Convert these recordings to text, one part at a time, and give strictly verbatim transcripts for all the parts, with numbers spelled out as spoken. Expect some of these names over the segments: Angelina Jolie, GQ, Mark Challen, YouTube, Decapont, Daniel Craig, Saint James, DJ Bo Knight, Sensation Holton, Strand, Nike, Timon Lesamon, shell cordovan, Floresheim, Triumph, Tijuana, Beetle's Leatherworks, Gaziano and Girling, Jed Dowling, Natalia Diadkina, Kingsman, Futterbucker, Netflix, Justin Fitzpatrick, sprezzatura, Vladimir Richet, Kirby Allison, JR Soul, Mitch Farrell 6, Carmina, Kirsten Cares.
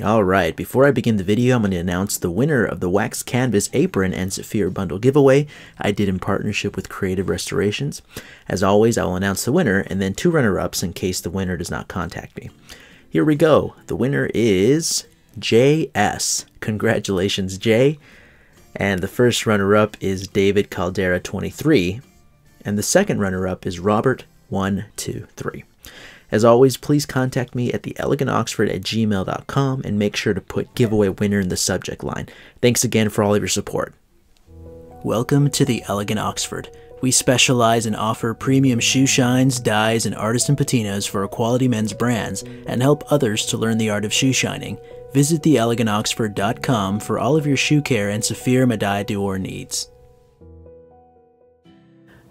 Alright, before I begin the video, I'm going to announce the winner of the Wax Canvas Apron and Saphir Bundle giveaway I did in partnership with Creative Restorations. As always, I will announce the winner and then two runner-ups in case the winner does not contact me. Here we go. The winner is J S. Congratulations, Jay. And the first runner-up is David Caldera twenty-three. And the second runner-up is Robert one two three. As always, please contact me at the elegant oxford at gmail dot com and make sure to put giveaway winner in the subject line. Thanks again for all of your support. Welcome to the Elegant Oxford. We specialize and offer premium shoe shines, dyes, and artisan patinas for quality men's brands and help others to learn the art of shoe shining. Visit the elegant oxford dot com for all of your shoe care and Saphir Médaille d'Or needs.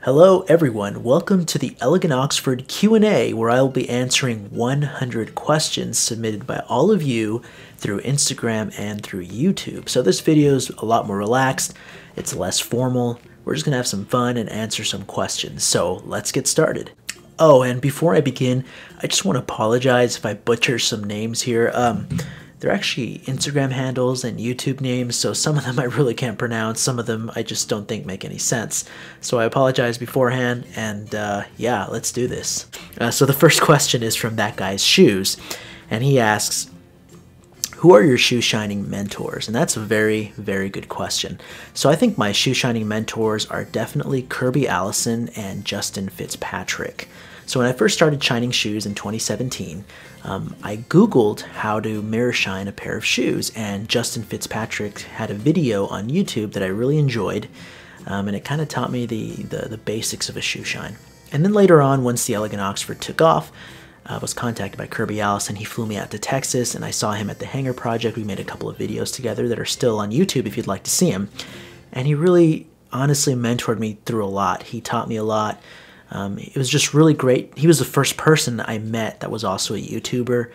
Hello everyone, welcome to the Elegant Oxford Q and A, where I will be answering one hundred questions submitted by all of you through Instagram and through YouTube. So this video is a lot more relaxed, it's less formal, we're just going to have some fun and answer some questions. So let's get started. Oh, and before I begin, I just want to apologize if I butcher some names here. Um, they're actually Instagram handles and YouTube names, so some of them I really can't pronounce, some of them I just don't think make any sense. So I apologize beforehand, and uh, yeah, let's do this. Uh, so the first question is from That Guy's Shoes, and he asks, who are your shoe shining mentors? And that's a very, very good question. So I think my shoe shining mentors are definitely Kirby Allison and Justin Fitzpatrick. So when I first started shining shoes in twenty seventeen, um, I Googled how to mirror shine a pair of shoes, and Justin Fitzpatrick had a video on YouTube that I really enjoyed, um, and it kind of taught me the, the, the basics of a shoe shine. And then later on, once the Elegant Oxford took off, I was contacted by Kirby Allison. He flew me out to Texas, and I saw him at the Hanger Project. We made a couple of videos together that are still on YouTube if you'd like to see him. And he really honestly mentored me through a lot. He taught me a lot. Um, it was just really great. He was the first person I met that was also a YouTuber,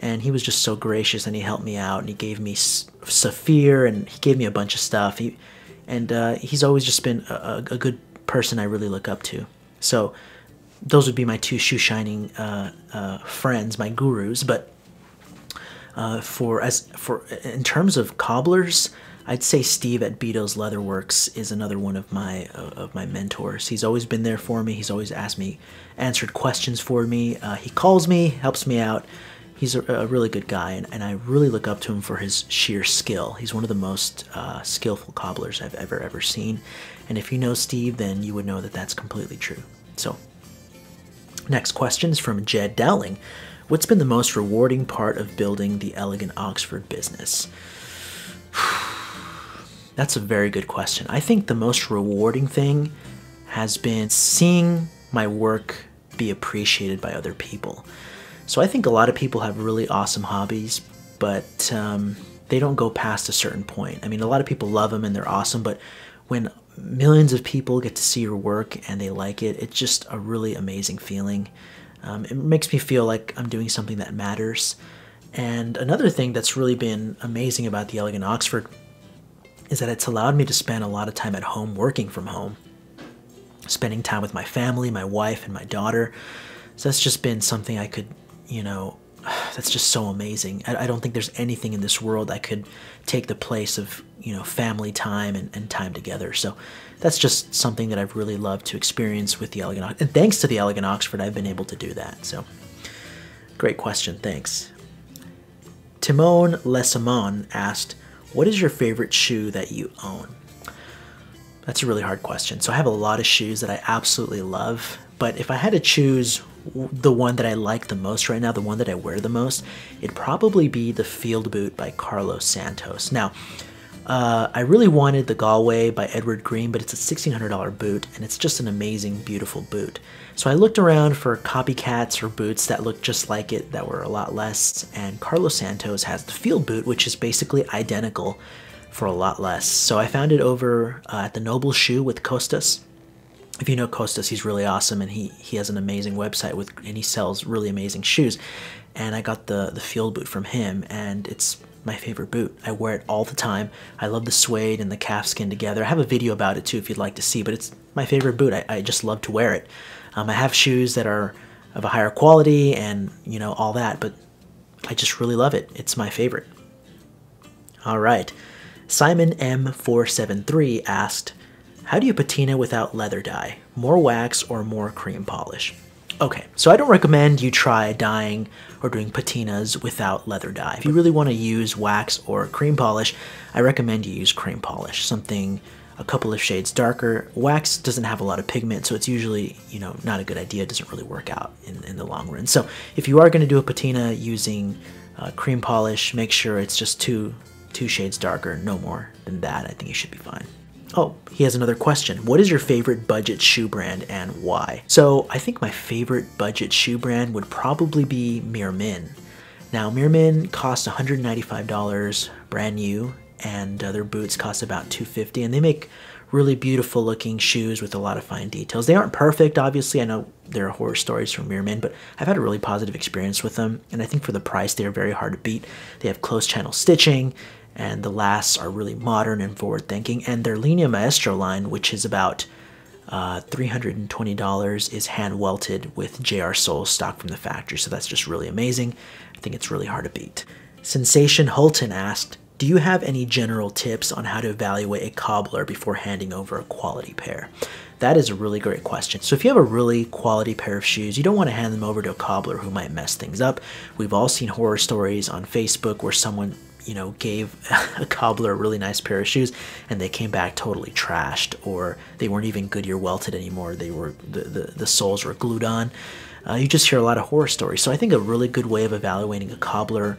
and he was just so gracious, and he helped me out, and he gave me Saphir, and he gave me a bunch of stuff. He, and uh, he's always just been a, a good person I really look up to. So those would be my two shoe shining uh, uh, friends, my gurus. But uh, for as for in terms of cobblers, I'd say Steve at Beetle's Leatherworks is another one of my uh, of my mentors. He's always been there for me. He's always asked me, answered questions for me. Uh, he calls me, helps me out. He's a, a really good guy, and, and I really look up to him for his sheer skill. He's one of the most uh, skillful cobblers I've ever ever seen. And if you know Steve, then you would know that that's completely true. So. Next question is from Jed Dowling. What's been the most rewarding part of building the Elegant Oxford business? That's a very good question. I think the most rewarding thing has been seeing my work be appreciated by other people. So I think a lot of people have really awesome hobbies, but um, they don't go past a certain point. I mean, a lot of people love them and they're awesome, but when millions of people get to see your work and they like it, it's just a really amazing feeling. Um, it makes me feel like I'm doing something that matters. And another thing that's really been amazing about the Elegant Oxford is that it's allowed me to spend a lot of time at home working from home, spending time with my family, my wife, and my daughter. So that's just been something I could, you know, that's just so amazing. I, I don't think there's anything in this world that could take the place of, you know, family time and, and time together. So that's just something that I've really loved to experience with the Elegant Oxford. And thanks to the Elegant Oxford, I've been able to do that. So great question. Thanks. Timon Lesamon asked, what is your favorite shoe that you own? That's a really hard question. So I have a lot of shoes that I absolutely love, but if I had to choose the one that I like the most right now, the one that I wear the most, it'd probably be the Field Boot by Carlos Santos. Now, uh, I really wanted the Galway by Edward Green, but it's a sixteen hundred dollar boot, and it's just an amazing, beautiful boot. So I looked around for copycats or boots that looked just like it, that were a lot less, and Carlos Santos has the Field Boot, which is basically identical for a lot less. So I found it over uh, at the Noble Shoe with Costas. If you know Costas, he's really awesome, and he he has an amazing website with, and he sells really amazing shoes. And I got the the Field Boot from him, and it's my favorite boot. I wear it all the time. I love the suede and the calfskin together. I have a video about it too if you'd like to see, but it's my favorite boot. I, I just love to wear it. Um, I have shoes that are of a higher quality and, you know, all that, but I just really love it. It's my favorite. All right. Simon M four seven three asked, how do you patina without leather dye? More wax or more cream polish? Okay, so I don't recommend you try dyeing or doing patinas without leather dye. If you really want to use wax or cream polish, I recommend you use cream polish, something a couple of shades darker. Wax doesn't have a lot of pigment, so it's usually, you know, not a good idea. It doesn't really work out in, in the long run. So if you are going to do a patina using uh, cream polish, make sure it's just two, two shades darker, no more than that. I think you should be fine. Oh, he has another question. What is your favorite budget shoe brand and why? So I think my favorite budget shoe brand would probably be Meermin. Now Meermin costs one hundred ninety-five dollars brand new, and uh, their boots cost about two hundred fifty dollars, and they make really beautiful looking shoes with a lot of fine details. They aren't perfect, obviously. I know there are horror stories from Meermin, but I've had a really positive experience with them, and I think for the price they are very hard to beat. They have closed channel stitching, and the lasts are really modern and forward thinking, and their Linea Maestro line, which is about uh, three hundred twenty dollars, is hand welted with J R Soul stock from the factory, so that's just really amazing. I think it's really hard to beat. Sensation Holton asked, do you have any general tips on how to evaluate a cobbler before handing over a quality pair? That is a really great question. So if you have a really quality pair of shoes, you don't want to hand them over to a cobbler who might mess things up. We've all seen horror stories on Facebook where someone, you know, gave a cobbler a really nice pair of shoes and they came back totally trashed, or they weren't even Goodyear welted anymore. They were, the, the, the soles were glued on. Uh, you just hear a lot of horror stories. So I think a really good way of evaluating a cobbler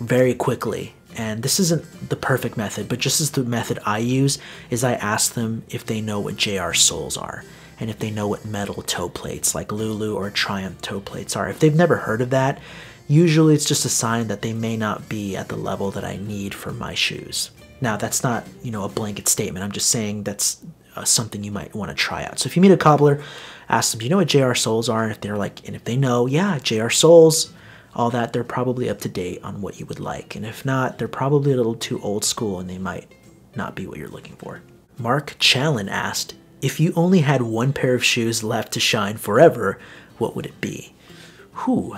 very quickly, and this isn't the perfect method, but just as the method I use, is I ask them if they know what J R soles are, and if they know what metal toe plates like Lulu or Triumph toe plates are. If they've never heard of that, usually it's just a sign that they may not be at the level that I need for my shoes. Now that's not, you know, a blanket statement. I'm just saying that's uh, something you might want to try out. So if you meet a cobbler, ask them, do you know what J R soles are? And if they're like, and if they know, yeah, J R soles, all that, they're probably up to date on what you would like. And if not, they're probably a little too old school and they might not be what you're looking for. Mark Challen asked, if you only had one pair of shoes left to shine forever, what would it be? Whew.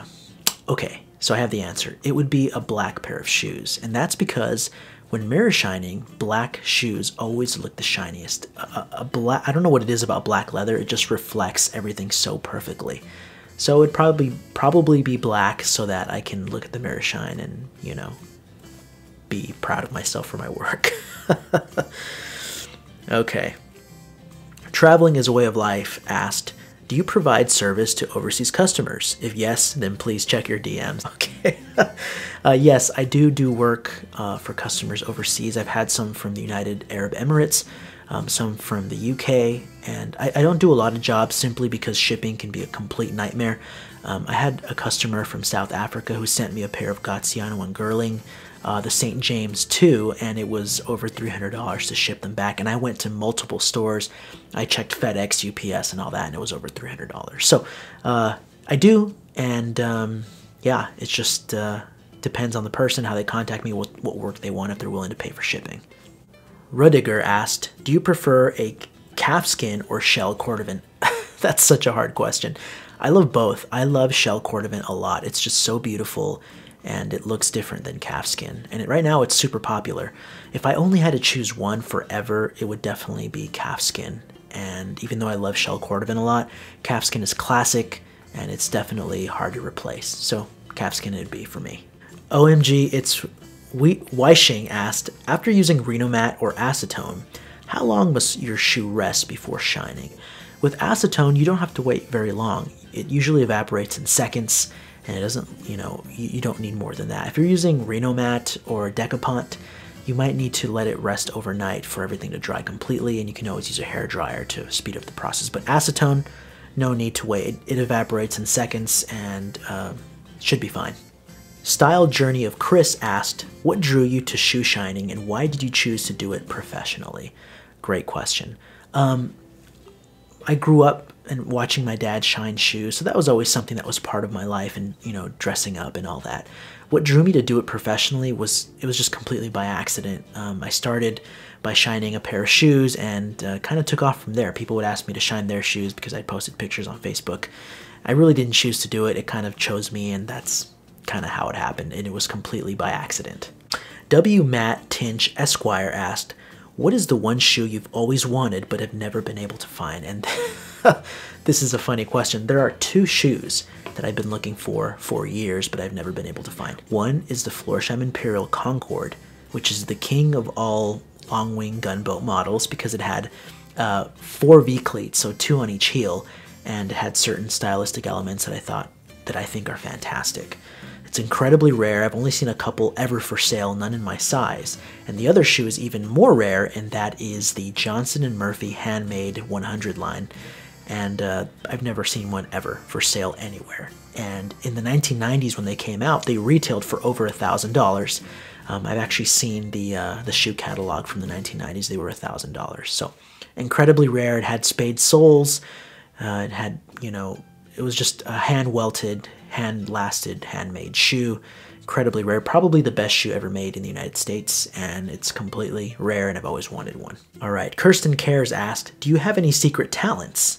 Okay, so I have the answer. It would be a black pair of shoes. And that's because when mirror shining, black shoes always look the shiniest. A, a, a black, I don't know what it is about black leather. It just reflects everything so perfectly. So it'd probably probably be black so that I can look at the mirror shine and, you know, be proud of myself for my work. Okay. Traveling is a way of life asked, do you provide service to overseas customers? If yes, then please check your D Ms. Okay. uh, yes, I do do work uh, for customers overseas. I've had some from the United Arab Emirates, um, some from the U K, and I, I don't do a lot of jobs simply because shipping can be a complete nightmare. Um, I had a customer from South Africa who sent me a pair of Gaziano and Girling, Uh, the Saint James too, and it was over three hundred dollars to ship them back. And I went to multiple stores. I checked FedEx, U P S, and all that, and it was over three hundred dollars. So uh, I do, and um, yeah, it just uh, depends on the person, how they contact me, what, what work they want, if they're willing to pay for shipping. Rudiger asked, do you prefer a calfskin or shell cordovan? That's such a hard question. I love both. I love shell cordovan a lot. It's just so beautiful, and it looks different than calfskin. And it, right now it's super popular. If I only had to choose one forever, it would definitely be calfskin. And even though I love shell cordovan a lot, calfskin is classic and it's definitely hard to replace. So calfskin it'd be for me. O M G, it's we Weishing asked, after using Renomat or acetone, how long must your shoe rest before shining? With acetone, you don't have to wait very long. It usually evaporates in seconds, and it doesn't, you know, you, you don't need more than that. If you're using Renomat or Decapont, you might need to let it rest overnight for everything to dry completely, and you can always use a hairdryer to speed up the process. But acetone, no need to wait. It, it evaporates in seconds and uh, should be fine. Style Journey of Chris asked, what drew you to shoe shining and why did you choose to do it professionally? Great question. Um, I grew up and watching my dad shine shoes, so that was always something that was part of my life, and, you know, dressing up and all that. What drew me to do it professionally was, it was just completely by accident. Um, I started by shining a pair of shoes and uh, kind of took off from there. People would ask me to shine their shoes because I posted pictures on Facebook. I really didn't choose to do it. It kind of chose me, and that's kind of how it happened, and it was completely by accident. W. Matt Tinch Esquire asked, what is the one shoe you've always wanted but have never been able to find? And this is a funny question. There are two shoes that I've been looking for for years, but I've never been able to find. One is the Floresheim Imperial Concord, which is the king of all long-wing gunboat models because it had uh, four V-cleats, so two on each heel, and had certain stylistic elements that I thought, that I think are fantastic. It's incredibly rare. I've only seen a couple ever for sale, none in my size. And the other shoe is even more rare, and that is the Johnson and Murphy Handmade one hundred line. And uh, I've never seen one ever for sale anywhere. And in the nineteen nineties, when they came out, they retailed for over a thousand dollars. Um, I've actually seen the, uh, the shoe catalog from the nineteen nineties. They were a thousand dollars. So incredibly rare. It had spade soles. Uh, it had, you know, it was just a hand-welted, hand-lasted, handmade shoe. Incredibly rare. Probably the best shoe ever made in the United States, and it's completely rare, and I've always wanted one. All right. Kirsten Cares asked, do you have any secret talents?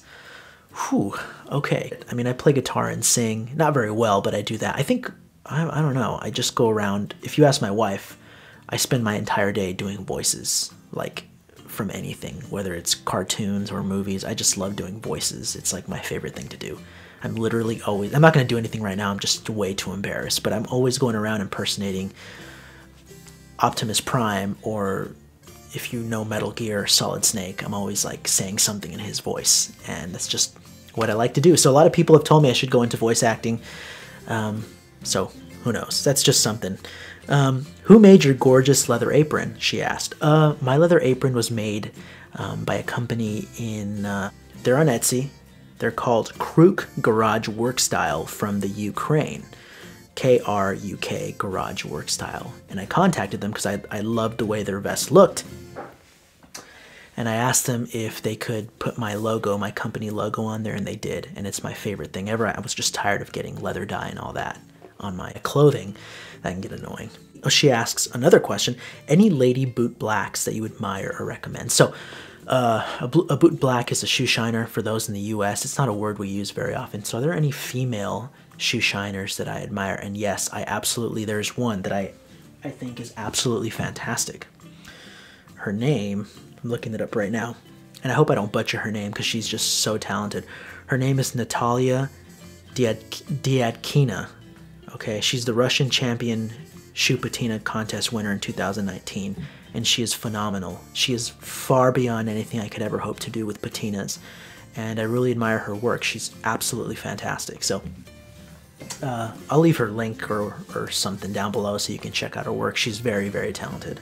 Whew. Okay. I mean, I play guitar and sing. Not very well, but I do that. I think, I, I don't know. I just go around. If you ask my wife, I spend my entire day doing voices, like, from anything, whether it's cartoons or movies. I just love doing voices. It's like my favorite thing to do. I'm literally always, I'm not going to do anything right now. I'm just way too embarrassed, but I'm always going around impersonating Optimus Prime, or if you know Metal Gear, Solid Snake, I'm always like saying something in his voice, and that's just what I like to do. So a lot of people have told me I should go into voice acting. Um, so who knows? That's just something. Um, who made your gorgeous leather apron? She asked. Uh, my leather apron was made um, by a company in, uh, they're on Etsy. They're called Kruk Garage Work Style from the Ukraine. K R U K, Garage Work Style. And I contacted them because I, I loved the way their vest looked. And I asked them if they could put my logo, my company logo on there, and they did. And it's my favorite thing ever. I was just tired of getting leather dye and all that on my clothing. That can get annoying. Oh, she asks another question, any lady boot blacks that you admire or recommend? So uh, a, a boot black is a shoe shiner for those in the U S. It's not a word we use very often. So are there any female shoe shiners that I admire? And yes, I absolutely, there's one that I, I think is absolutely fantastic. Her name, I'm looking it up right now, and I hope I don't butcher her name because she's just so talented. Her name is Natalia Diadkina. Okay, she's the Russian champion shoe patina contest winner in two thousand nineteen, and she is phenomenal. She is far beyond anything I could ever hope to do with patinas, and I really admire her work. She's absolutely fantastic. So uh, I'll leave her link or, or something down below so you can check out her work. She's very, very talented.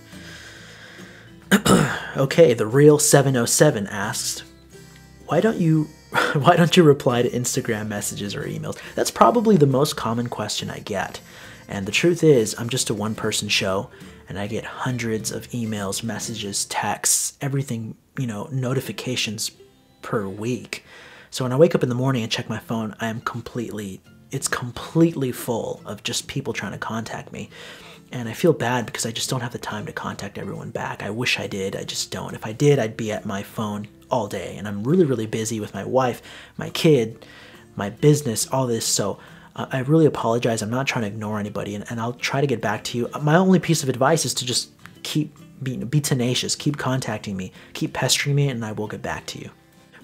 Okay, the Real seven oh seven asks, why don't you... why don't you reply to Instagram messages or emails? That's probably the most common question I get. And the truth is, I'm just a one-person show, and I get hundreds of emails, messages, texts, everything, you know, notifications per week. So when I wake up in the morning and check my phone, I am completely, it's completely full of just people trying to contact me. And I feel bad because I just don't have the time to contact everyone back. I wish I did, I just don't. If I did, I'd be at my phone all day, and I'm really, really busy with my wife, my kid, my business, all this. So uh, I really apologize. I'm not trying to ignore anybody, and, and I'll try to get back to you. My only piece of advice is to just keep be, be tenacious, keep contacting me, keep pestering me, and I will get back to you.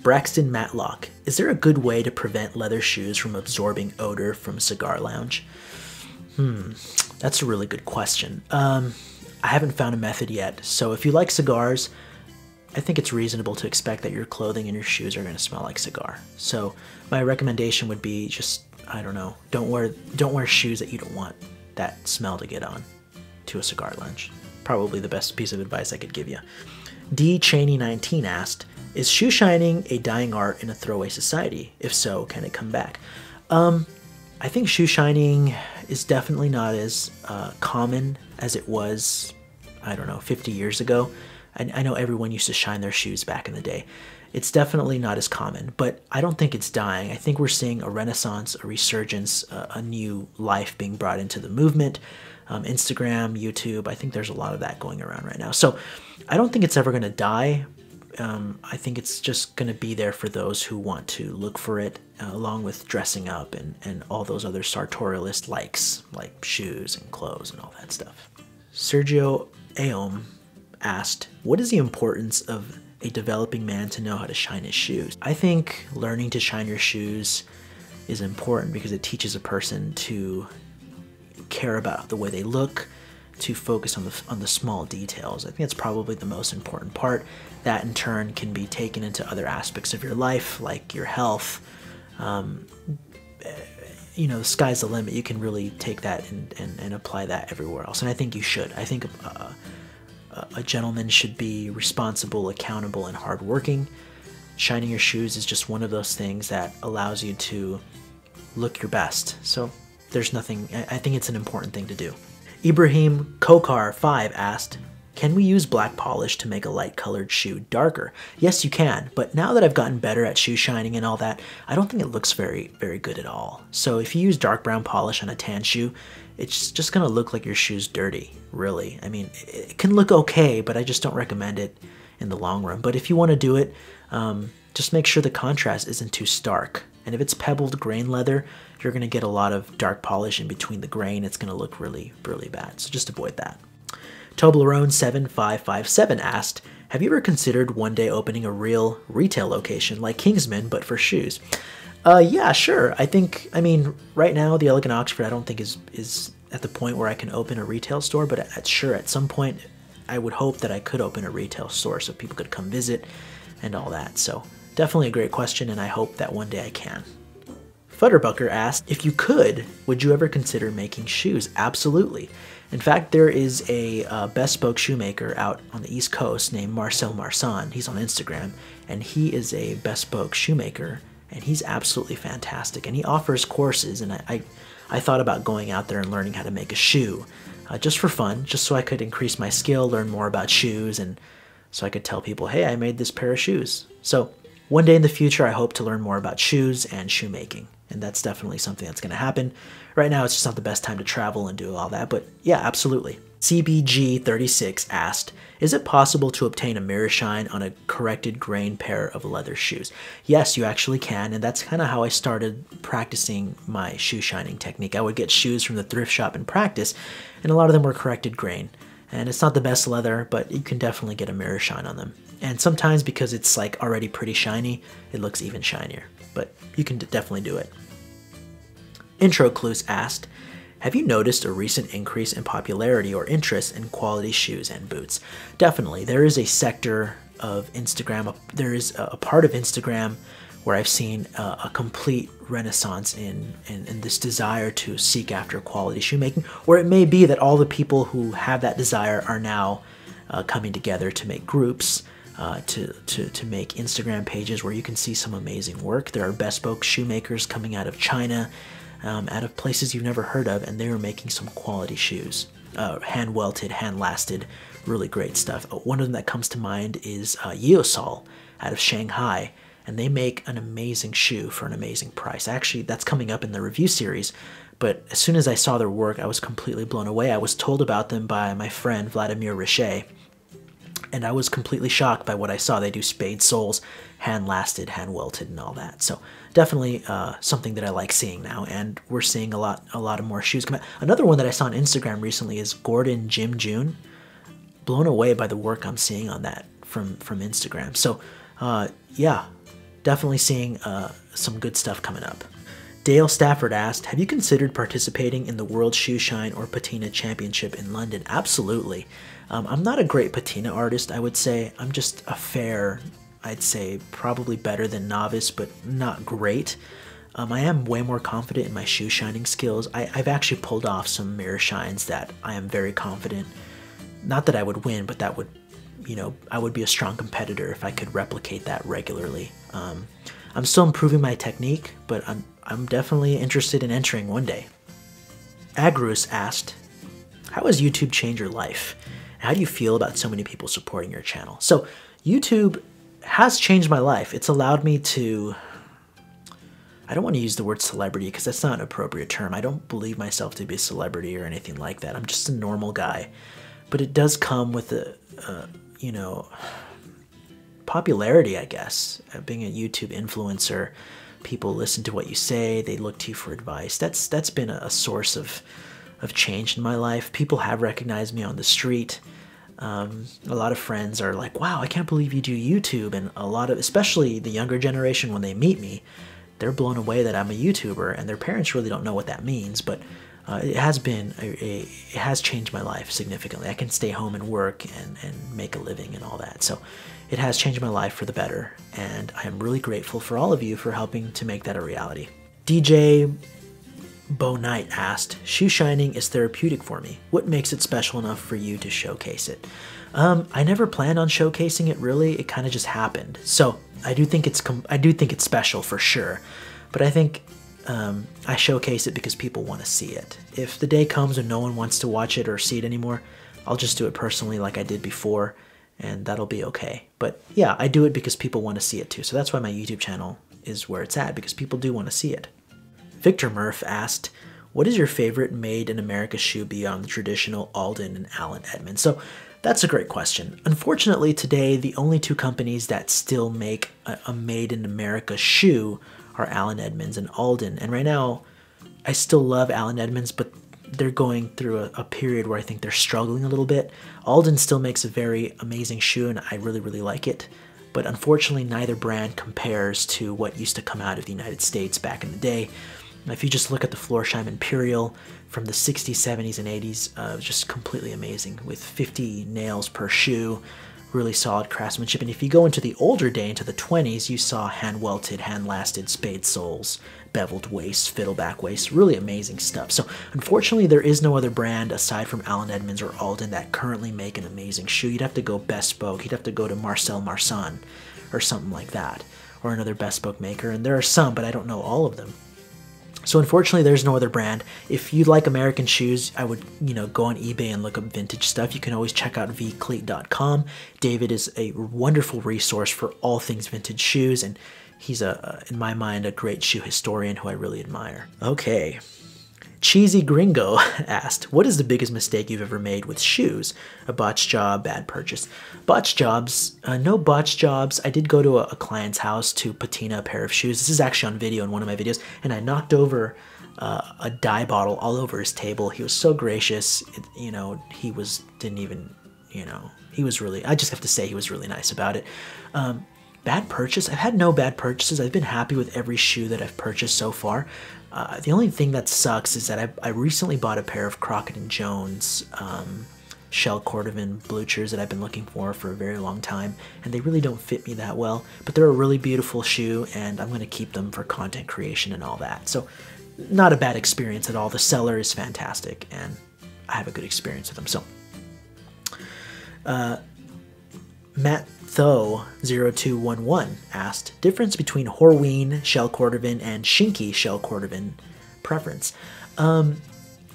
Braxton Matlock, is there a good way to prevent leather shoes from absorbing odor from a cigar lounge? Hmm, that's a really good question. Um, I haven't found a method yet. So if you like cigars, I think it's reasonable to expect that your clothing and your shoes are going to smell like cigar. So my recommendation would be just, I don't know, don't wear don't wear shoes that you don't want that smell to get on to a cigar lounge. Probably the best piece of advice I could give you. D. Cheney nineteen asked, is shoe shining a dying art in a throwaway society? If so, can it come back? Um, I think shoe shining is definitely not as uh, common as it was, I don't know, fifty years ago. I know everyone used to shine their shoes back in the day. It's definitely not as common, but I don't think it's dying. I think we're seeing a renaissance, a resurgence, a, a new life being brought into the movement. Um, Instagram, YouTube, I think there's a lot of that going around right now. So I don't think it's ever going to die. um, I think it's just going to be there for those who want to look for it, uh, along with dressing up and, and all those other sartorialist likes, like shoes and clothes and all that stuff. Sergio Aom asked, what is the importance of a developing man to know how to shine his shoes? I think learning to shine your shoes is important because it teaches a person to care about the way they look, to focus on the, on the small details. I think that's probably the most important part. That in turn can be taken into other aspects of your life, like your health. Um, you know, the sky's the limit. You can really take that and, and, and apply that everywhere else. And I think you should. I think uh, a gentleman should be responsible, accountable, and hardworking. Shining your shoes is just one of those things that allows you to look your best. So there's nothing, I think it's an important thing to do. Ibrahim Kokar five asked, can we use black polish to make a light colored shoe darker? Yes, you can, but now that I've gotten better at shoe shining and all that, I don't think it looks very, very good at all. So if you use dark brown polish on a tan shoe, it's just gonna look like your shoe's dirty, really. I mean, it can look okay, but I just don't recommend it in the long run. But if you wanna do it, um, just make sure the contrast isn't too stark. And if it's pebbled grain leather, you're gonna get a lot of dark polish in between the grain. It's gonna look really, really bad. So just avoid that. Toblerone seven five five seven asked, have you ever considered one day opening a real retail location like Kingsman, but for shoes? Uh, yeah, sure. I think, I mean, right now the Elegant Oxford I don't think is, is at the point where I can open a retail store, but at, sure, at some point I would hope that I could open a retail store so people could come visit and all that. So definitely a great question, and I hope that one day I can. Futterbucker asked, if you could, would you ever consider making shoes? Absolutely. In fact, there is a uh, bespoke shoemaker out on the East Coast named Marcel Marsan. He's on Instagram, and he is a bespoke shoemaker, and he's absolutely fantastic. And he offers courses, and I, I, I thought about going out there and learning how to make a shoe, uh, just for fun, just so I could increase my skill, learn more about shoes, and so I could tell people, hey, I made this pair of shoes. So one day in the future, I hope to learn more about shoes and shoemaking. And that's definitely something that's going to happen. Right now, it's just not the best time to travel and do all that, but yeah, absolutely. C B G thirty-six asked, is it possible to obtain a mirror shine on a corrected grain pair of leather shoes? Yes, you actually can, and that's kind of how I started practicing my shoe shining technique. I would get shoes from the thrift shop and practice, and a lot of them were corrected grain. And it's not the best leather, but you can definitely get a mirror shine on them. And sometimes because it's like already pretty shiny, it looks even shinier. But you can definitely do it. Introcluse asked, have you noticed a recent increase in popularity or interest in quality shoes and boots? Definitely. There is a sector of Instagram, there is a part of Instagram where I've seen a, a complete renaissance in, in, in this desire to seek after quality shoemaking, or it may be that all the people who have that desire are now uh, coming together to make groups, Uh, to, to, to make Instagram pages where you can see some amazing work. There are bespoke shoemakers coming out of China, um, out of places you've never heard of, and they are making some quality shoes. Uh, hand-welted, hand-lasted, really great stuff. One of them that comes to mind is uh, Yeossal out of Shanghai, and they make an amazing shoe for an amazing price. Actually, that's coming up in the review series, but as soon as I saw their work, I was completely blown away. I was told about them by my friend Vladimir Richet, and I was completely shocked by what I saw. They do spade soles, hand-lasted, hand-welted, and all that. So definitely uh, something that I like seeing now, and we're seeing a lot a lot of more shoes come out. Another one that I saw on Instagram recently is Gordon Zhen Jun. Blown away by the work I'm seeing on that from, from Instagram. So uh, yeah, definitely seeing uh, some good stuff coming up. Dale Stafford asked, have you considered participating in the World Shoe Shine or Patina Championship in London? Absolutely. Um, I'm not a great patina artist, I would say. I'm just a fair, I'd say probably better than novice, but not great. Um, I am way more confident in my shoe shining skills. I, I've actually pulled off some mirror shines that I am very confident. Not that I would win, but that would, you know, I would be a strong competitor if I could replicate that regularly. Um, I'm still improving my technique, but I'm I'm definitely interested in entering one day. Agrus asked, how has YouTube changed your life? How do you feel about so many people supporting your channel? So YouTube has changed my life. It's allowed me to, I don't want to use the word celebrity because that's not an appropriate term. I don't believe myself to be a celebrity or anything like that. I'm just a normal guy, but it does come with a, a you know, popularity, I guess. Uh, being a YouTube influencer, people listen to what you say, they look to you for advice. That's that's been a, a source of of change in my life. People have recognized me on the street. Um, a lot of friends are like, wow, I can't believe you do YouTube. And a lot of, especially the younger generation, when they meet me, they're blown away that I'm a YouTuber, and their parents really don't know what that means. But uh, it has been, a, a, it has changed my life significantly. I can stay home and work and, and make a living and all that. So it has changed my life for the better. And I'm really grateful for all of you for helping to make that a reality. D J Bo Knight asked, shoe shining is therapeutic for me. What makes it special enough for you to showcase it? Um, I never planned on showcasing it, really. It kind of just happened. So I do think it's com I do think it's special for sure, but I think um, I showcase it because people want to see it. If the day comes when no one wants to watch it or see it anymore, I'll just do it personally like I did before, and that'll be okay. But yeah, I do it because people want to see it too. So that's why my YouTube channel is where it's at, because people do want to see it. Victor Murph asked, what is your favorite made in America shoe beyond the traditional Alden and Allen Edmonds? So that's a great question. Unfortunately, today, the only two companies that still make a, a made in America shoe are Allen Edmonds and Alden. And right now, I still love Allen Edmonds, but they're going through a, a period where I think they're struggling a little bit. Alden still makes a very amazing shoe, and I really, really like it. But unfortunately, neither brand compares to what used to come out of the United States back in the day. If you just look at the Florsheim Imperial from the sixties, seventies, and eighties, uh, just completely amazing, with fifty nails per shoe, really solid craftsmanship. And if you go into the older day, into the twenties, you saw hand-welted, hand-lasted spade soles, beveled waists, fiddleback waists, really amazing stuff. So unfortunately, there is no other brand aside from Allen Edmonds or Alden that currently make an amazing shoe. You'd have to go Best Bogue, you'd have to go to Marcel Marsan or something like that, or another Best Bogue maker. And there are some, but I don't know all of them. So unfortunately, there's no other brand. If you like American shoes, I would, you know, go on eBay and look up vintage stuff. You can always check out v cleat dot com. David is a wonderful resource for all things vintage shoes, and he's, a, in my mind, a great shoe historian who I really admire. Okay. Cheesy Gringo asked, what is the biggest mistake you've ever made with shoes? A botched job, bad purchase. Botched jobs, uh, no botched jobs. I did go to a, a client's house to patina a pair of shoes. This is actually on video in one of my videos, and I knocked over uh, a dye bottle all over his table. He was so gracious. It, you know, he was, didn't even, you know, he was really, I just have to say he was really nice about it. Um, bad purchase? I've had no bad purchases. I've been happy with every shoe that I've purchased so far. Uh, the only thing that sucks is that I, I recently bought a pair of Crockett and Jones um, shell cordovan bluchers that I've been looking for for a very long time, and they really don't fit me that well, but they're a really beautiful shoe, and I'm going to keep them for content creation and all that. So not a bad experience at all. The seller is fantastic, and I have a good experience with them. So uh, Matt Tho zero two one one asked, difference between Horween shell cordovan and Shinky shell cordovan preference. Um,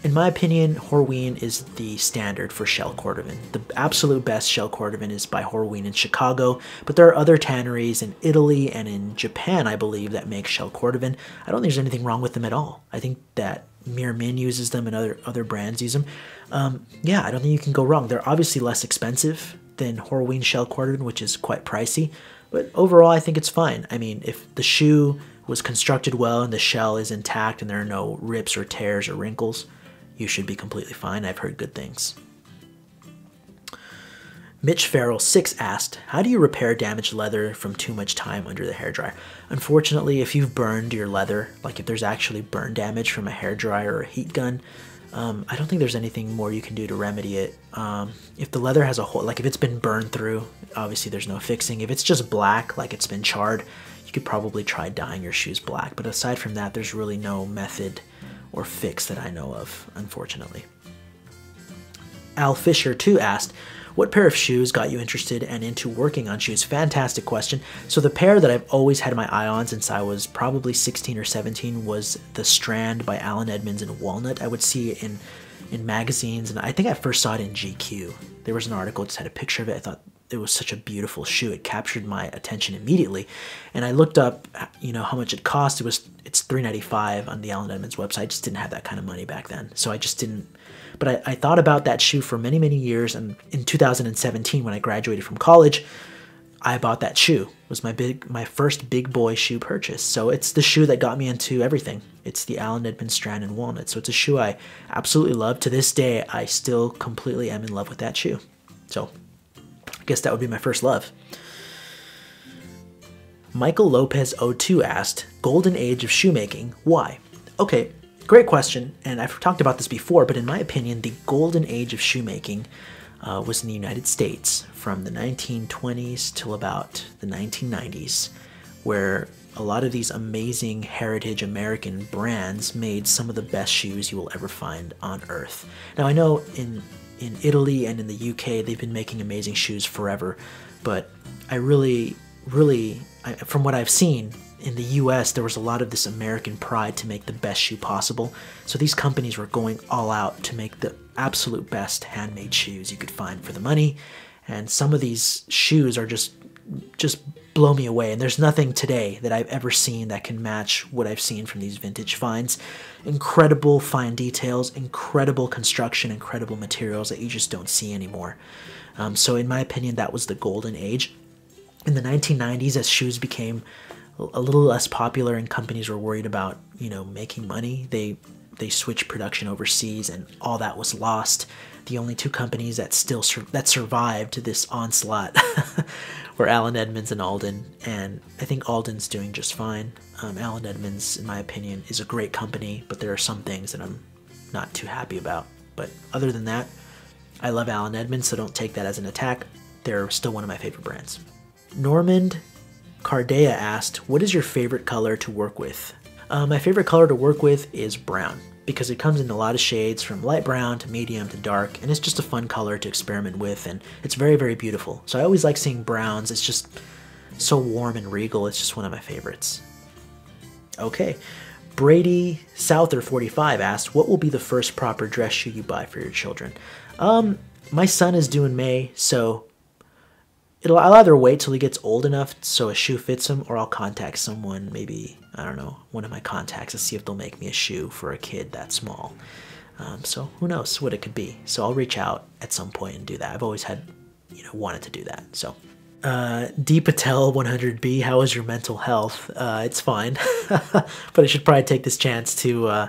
in my opinion, Horween is the standard for shell cordovan. The absolute best shell cordovan is by Horween in Chicago, but there are other tanneries in Italy and in Japan, I believe, that make shell cordovan. I don't think there's anything wrong with them at all. I think that Meermin uses them and other, other brands use them. Um, yeah, I don't think you can go wrong. They're obviously less expensive than Horween shell cordovan, which is quite pricey, but overall I think it's fine. I mean, if the shoe was constructed well and the shell is intact and there are no rips or tears or wrinkles, you should be completely fine. I've heard good things. Mitch Farrell six asked, how do you repair damaged leather from too much time under the hairdryer? Unfortunately, if you've burned your leather, like if there's actually burn damage from a hairdryer or a heat gun, Um, I don't think there's anything more you can do to remedy it. Um, if the leather has a hole, like if it's been burned through, obviously there's no fixing. If it's just black, like it's been charred, you could probably try dyeing your shoes black. But aside from that, there's really no method or fix that I know of, unfortunately. Al Fisher two asked, what pair of shoes got you interested and into working on shoes? Fantastic question. So the pair that I've always had my eye on since I was probably sixteen or seventeen was the Strand by Allen Edmonds and Walnut. I would see it in, in magazines, and I think I first saw it in G Q. There was an article, just had a picture of it. I thought it was such a beautiful shoe. It captured my attention immediately. And I looked up, you know, how much it cost. It was, it's three ninety-five on the Allen Edmonds website. I just didn't have that kind of money back then. So I just didn't, but I, I thought about that shoe for many, many years. And in two thousand seventeen, when I graduated from college, I bought that shoe. It was my big, my first big boy shoe purchase. So it's the shoe that got me into everything. It's the Allen Edmonds Strand and Walnut. So it's a shoe I absolutely love. To this day, I still completely am in love with that shoe. So I guess that would be my first love. Michael Lopez oh two asked, Golden Age of Shoemaking, why? Okay, great question, and I've talked about this before, but in my opinion, the Golden Age of Shoemaking uh, was in the United States from the nineteen twenties till about the nineteen nineties, where a lot of these amazing heritage American brands made some of the best shoes you will ever find on earth. Now, I know in, in Italy and in the U K, they've been making amazing shoes forever, but I really, really... I, from what I've seen in the U S, there was a lot of this American pride to make the best shoe possible. So these companies were going all out to make the absolute best handmade shoes you could find for the money. And some of these shoes are just, just blow me away. And there's nothing today that I've ever seen that can match what I've seen from these vintage finds. Incredible fine details, incredible construction, incredible materials that you just don't see anymore. Um, so in my opinion, that was the golden age. In the nineteen nineties, as shoes became a little less popular and companies were worried about, you know, making money, they they switched production overseas and all that was lost. The only two companies that still sur that survived this onslaught were Allen Edmonds and Alden, and I think Alden's doing just fine. Um, Allen Edmonds, in my opinion, is a great company, but there are some things that I'm not too happy about. But other than that, I love Allen Edmonds, so don't take that as an attack. They're still one of my favorite brands. Normand Cardea asked, what is your favorite color to work with? Uh, my favorite color to work with is brown, because it comes in a lot of shades from light brown to medium to dark, and it's just a fun color to experiment with, and it's very, very beautiful. So I always like seeing browns. It's just so warm and regal. It's just one of my favorites. Okay. Brady Souther forty-five asked, what will be the first proper dress shoe you buy for your children? Um, my son is due in May, so... It'll, I'll either wait till he gets old enough so a shoe fits him, or I'll contact someone, maybe, I don't know, one of my contacts, to see if they'll make me a shoe for a kid that small. Um, so who knows what it could be. So I'll reach out at some point and do that. I've always had, you know, wanted to do that. So uh, D Patel one hundred B, how is your mental health? Uh, it's fine, but I should probably take this chance to uh,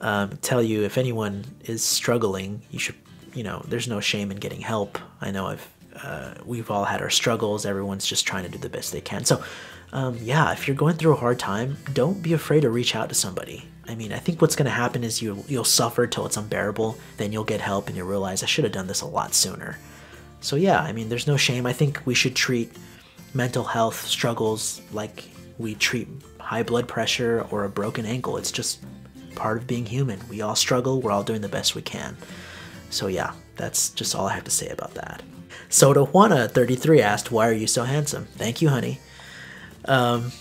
um, tell you, if anyone is struggling, you should, you know, there's no shame in getting help. I know I've Uh, we've all had our struggles. Everyone's just trying to do the best they can. So um, yeah, if you're going through a hard time, don't be afraid to reach out to somebody. I mean, I think what's going to happen is you, you'll suffer till it's unbearable. Then you'll get help and you'll realize I should have done this a lot sooner. So yeah, I mean, there's no shame. I think we should treat mental health struggles like we treat high blood pressure or a broken ankle. It's just part of being human. We all struggle. We're all doing the best we can. So yeah, that's just all I have to say about that. Soda Juana thirty-three asked, why are you so handsome? Thank you, honey. Um,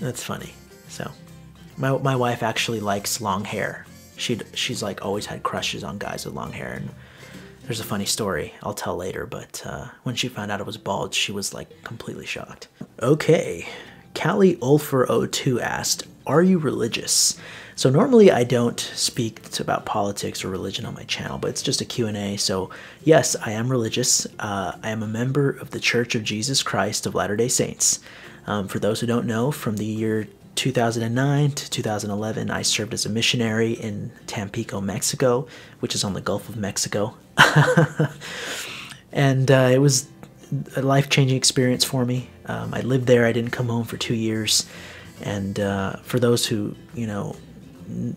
that's funny. So my, my wife actually likes long hair. She'd, she's like always had crushes on guys with long hair. And there's a funny story I'll tell later, but uh, when she found out it was bald, she was like completely shocked. Okay. Callie Ulfer oh two asked, are you religious? So normally I don't speak about politics or religion on my channel, but it's just a Q and A. So yes, I am religious. Uh, I am a member of the Church of Jesus Christ of Latter-day Saints. Um, for those who don't know, from the year two thousand nine to two thousand eleven, I served as a missionary in Tampico, Mexico, which is on the Gulf of Mexico. And uh, it was a life-changing experience for me. Um, I lived there. I didn't come home for two years. And uh, for those who, you know,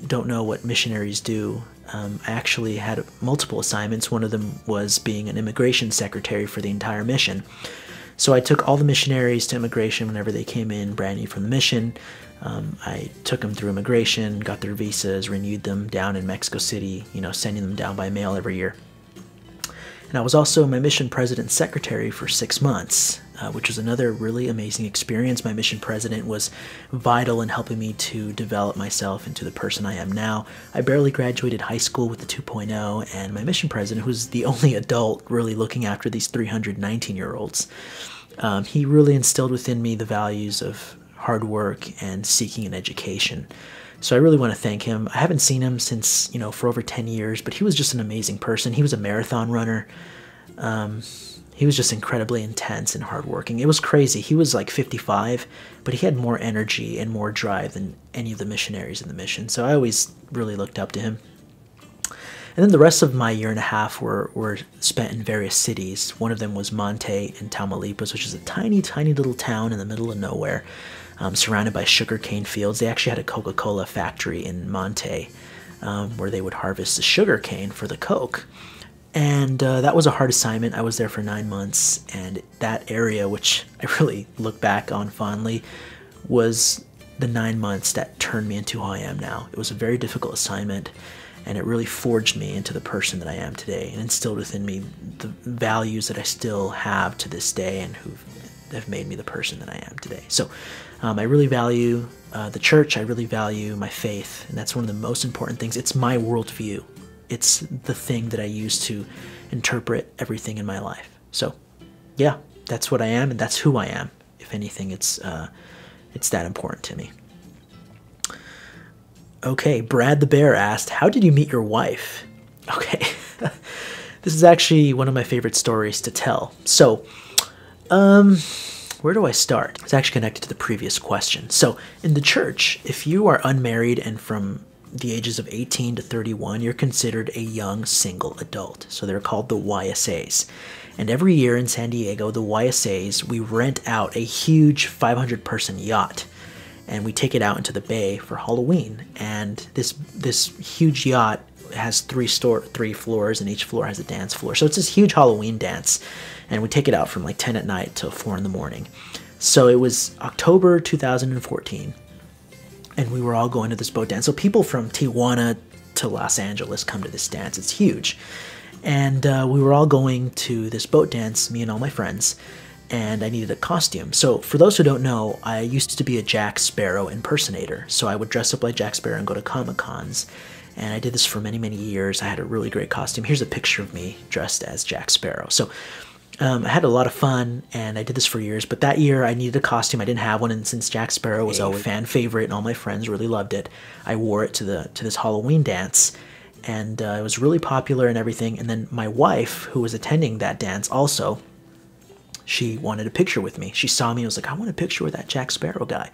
don't know what missionaries do, um, I actually had multiple assignments. One of them was being an immigration secretary for the entire mission. So I took all the missionaries to immigration whenever they came in brand new from the mission. Um, I took them through immigration, got their visas, renewed them down in Mexico City, you know, sending them down by mail every year. And I was also my mission president secretary for six months, uh, which was another really amazing experience. My mission president was vital in helping me to develop myself into the person I am now. I barely graduated high school with a two point oh, and my mission president, who's the only adult really looking after these three hundred nineteen-year-olds, um, he really instilled within me the values of hard work and seeking an education. So I really want to thank him. I haven't seen him since, you know, for over ten years, but he was just an amazing person. He was a marathon runner. Um, He was just incredibly intense and hardworking. It was crazy. He was like fifty-five, but he had more energy and more drive than any of the missionaries in the mission. So I always really looked up to him. And then the rest of my year and a half were, were spent in various cities. One of them was Monte in Tamaulipas, which is a tiny, tiny little town in the middle of nowhere, um, surrounded by sugarcane fields. They actually had a Coca-Cola factory in Monte um, where they would harvest the sugarcane for the Coke. And uh, that was a hard assignment. I was there for nine months, and that area, which I really look back on fondly, was the nine months that turned me into who I am now. It was a very difficult assignment, and it really forged me into the person that I am today and instilled within me the values that I still have to this day and who have made me the person that I am today. So um, I really value uh, the church. I really value my faith, and that's one of the most important things. It's my worldview. It's the thing that I use to interpret everything in my life. So yeah, that's what I am, and that's who I am. If anything, it's, uh, it's that important to me. Okay, Brad the Bear asked, how did you meet your wife? Okay, this is actually one of my favorite stories to tell. So, um, where do I start? It's actually connected to the previous question. So in the church, if you are unmarried and from the ages of eighteen to thirty-one, you're considered a young single adult. So they're called the Y S As. And every year in San Diego, the Y S As, we rent out a huge five hundred person yacht, and we take it out into the bay for Halloween. And this this huge yacht has three store three floors, and each floor has a dance floor. So it's this huge Halloween dance, and we take it out from like ten at night till four in the morning. So it was October two thousand fourteen. And we were all going to this boat dance. So people from Tijuana to Los Angeles come to this dance. It's huge. And uh, we were all going to this boat dance, me and all my friends, and I needed a costume. So for those who don't know, I used to be a Jack Sparrow impersonator. So I would dress up like Jack Sparrow and go to Comic-Cons. And I did this for many, many years. I had a really great costume. Here's a picture of me dressed as Jack Sparrow. So Um, I had a lot of fun, and I did this for years, but that year I needed a costume. I didn't have one, and since Jack Sparrow was always a fan favorite and all my friends really loved it, I wore it to the to this Halloween dance, and uh, it was really popular and everything. And then my wife, who was attending that dance also, she wanted a picture with me. She saw me and was like, I want a picture with that Jack Sparrow guy.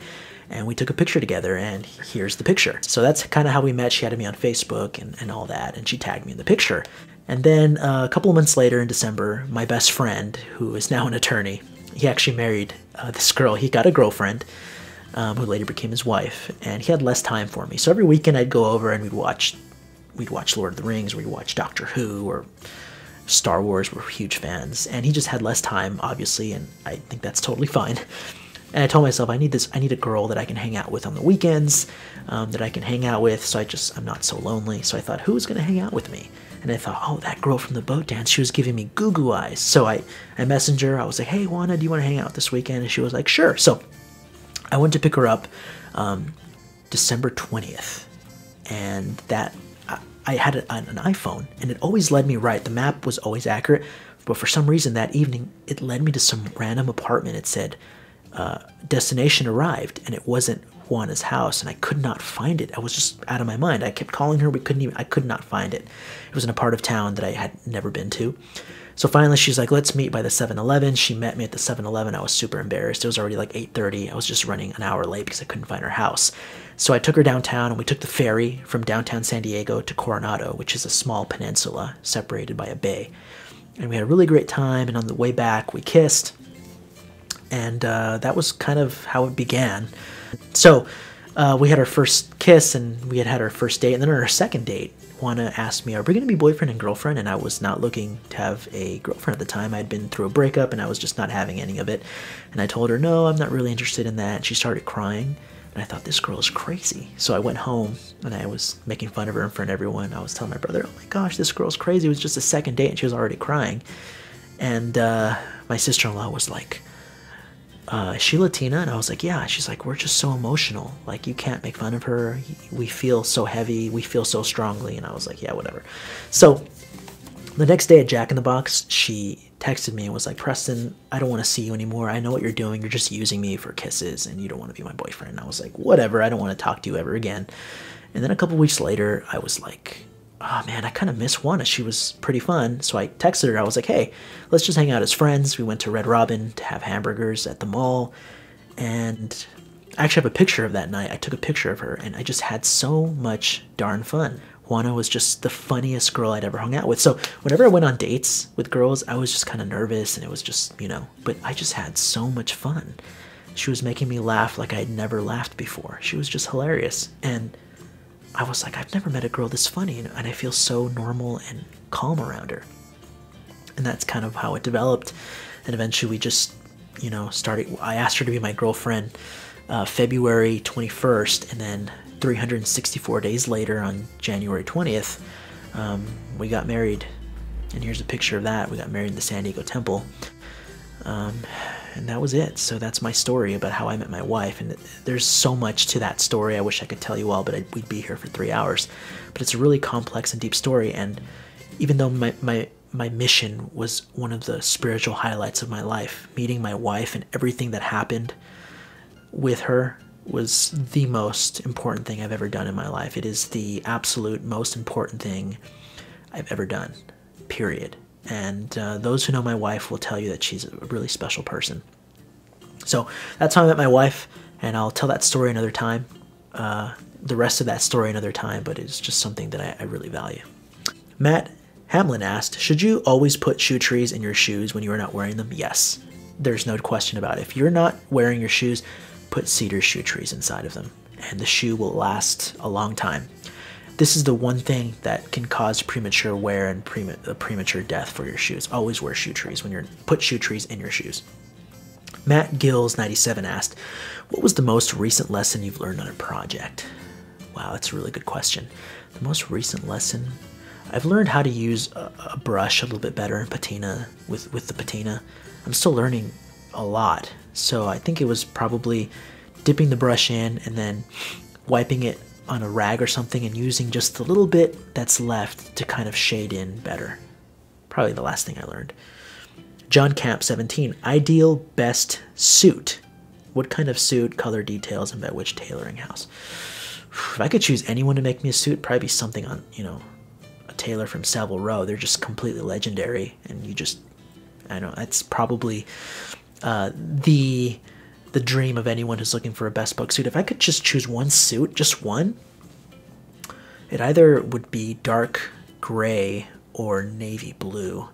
And we took a picture together, and here's the picture. So that's kind of how we met. She added me on Facebook and, and all that, and she tagged me in the picture. And then uh, a couple of months later in December, my best friend, who is now an attorney, he actually married uh, this girl. He got a girlfriend um, who later became his wife, and he had less time for me. So every weekend I'd go over and we'd watch, we'd watch Lord of the Rings, or we'd watch Doctor Who, or Star Wars. We're huge fans. And he just had less time, obviously, and I think that's totally fine. And I told myself, I need this, I need a girl that I can hang out with on the weekends, um, that I can hang out with, so I just, I'm not so lonely. So I thought, who's gonna hang out with me? And I thought, oh, that girl from the boat dance, she was giving me goo-goo eyes. So I, I messaged her. I was like, hey, Juana, do you wanna hang out this weekend? And she was like, sure. So I went to pick her up um, December twentieth. And that, I, I had a, an iPhone, and it always led me right. The map was always accurate, but for some reason that evening, it led me to some random apartment. It said, Uh, destination arrived, and it wasn't Juana's house, and I could not find it. I was just out of my mind. I kept calling her. We couldn't even, I could not find it. It was in a part of town that I had never been to. So finally she's like, let's meet by the seven eleven. She met me at the seven eleven. I was super embarrassed. It was already like eight thirty. I was just running an hour late because I couldn't find her house. So I took her downtown, and we took the ferry from downtown San Diego to Coronado, which is a small peninsula separated by a bay. And we had a really great time, and on the way back we kissed. And uh, that was kind of how it began. So uh, we had our first kiss, and we had had our first date. And then on our second date, Juana asked me, are we going to be boyfriend and girlfriend? And I was not looking to have a girlfriend at the time. I'd been through a breakup, and I was just not having any of it. And I told her, no, I'm not really interested in that. And she started crying. And I thought, this girl is crazy. So I went home, and I was making fun of her in front of everyone. I was telling my brother, oh my gosh, this girl's crazy. It was just a second date, and she was already crying. And uh, my sister-in-law was like, Uh, is she Latina? And I was like, yeah. She's like, we're just so emotional. Like, you can't make fun of her. We feel so heavy. We feel so strongly. And I was like, yeah, whatever. So the next day at Jack in the Box, she texted me and was like, Preston, I don't want to see you anymore. I know what you're doing. You're just using me for kisses, and you don't want to be my boyfriend. And I was like, whatever. I don't want to talk to you ever again. And then a couple weeks later, I was like, oh man, I kind of miss Juana. She was pretty fun. So I texted her. I was like, hey, let's just hang out as friends. We went to Red Robin to have hamburgers at the mall. And I actually have a picture of that night. I took a picture of her and I just had so much darn fun. Juana was just the funniest girl I'd ever hung out with. So whenever I went on dates with girls, I was just kind of nervous and it was just, you know, but I just had so much fun. She was making me laugh like I had never laughed before. She was just hilarious. And I was like, I've never met a girl this funny, and I feel so normal and calm around her. And that's kind of how it developed. And eventually we just, you know, started, I asked her to be my girlfriend uh, February twenty-first, and then three hundred sixty-four days later on January twentieth, um, we got married. And here's a picture of that. We got married in the San Diego Temple. Um, and that was it. So that's my story about how I met my wife. And there's so much to that story. I wish I could tell you all, but I'd, we'd be here for three hours. But it's a really complex and deep story. And even though my, my, my mission was one of the spiritual highlights of my life, meeting my wife and everything that happened with her was the most important thing I've ever done in my life. It is the absolute most important thing I've ever done, period. And uh, those who know my wife will tell you that she's a really special person. So that's how I met my wife, and I'll tell that story another time, uh, the rest of that story another time, but it's just something that I, I really value. Matt Hamlin asked, should you always put shoe trees in your shoes when you are not wearing them? Yes, there's no question about it. If you're not wearing your shoes, put cedar shoe trees inside of them, and the shoe will last a long time. This is the one thing that can cause premature wear and pre premature death for your shoes. Always wear shoe trees when you're put shoe trees in your shoes. Matt Gills ninety-seven asked, what was the most recent lesson you've learned on a project? Wow, that's a really good question. The most recent lesson, I've learned how to use a, a brush a little bit better in patina with, with the patina. I'm still learning a lot. So I think it was probably dipping the brush in and then wiping it on a rag or something and using just the little bit that's left to kind of shade in better. Probably the last thing I learned. John Camp seventeen, ideal best suit. What kind of suit, color details, and by which tailoring house? If I could choose anyone to make me a suit, probably be something on, you know, a tailor from Savile Row. They're just completely legendary, and you just, I don't know, that's probably uh, the... the dream of anyone who's looking for a best buck suit. If I could just choose one suit, just one, it either would be dark gray or navy blue.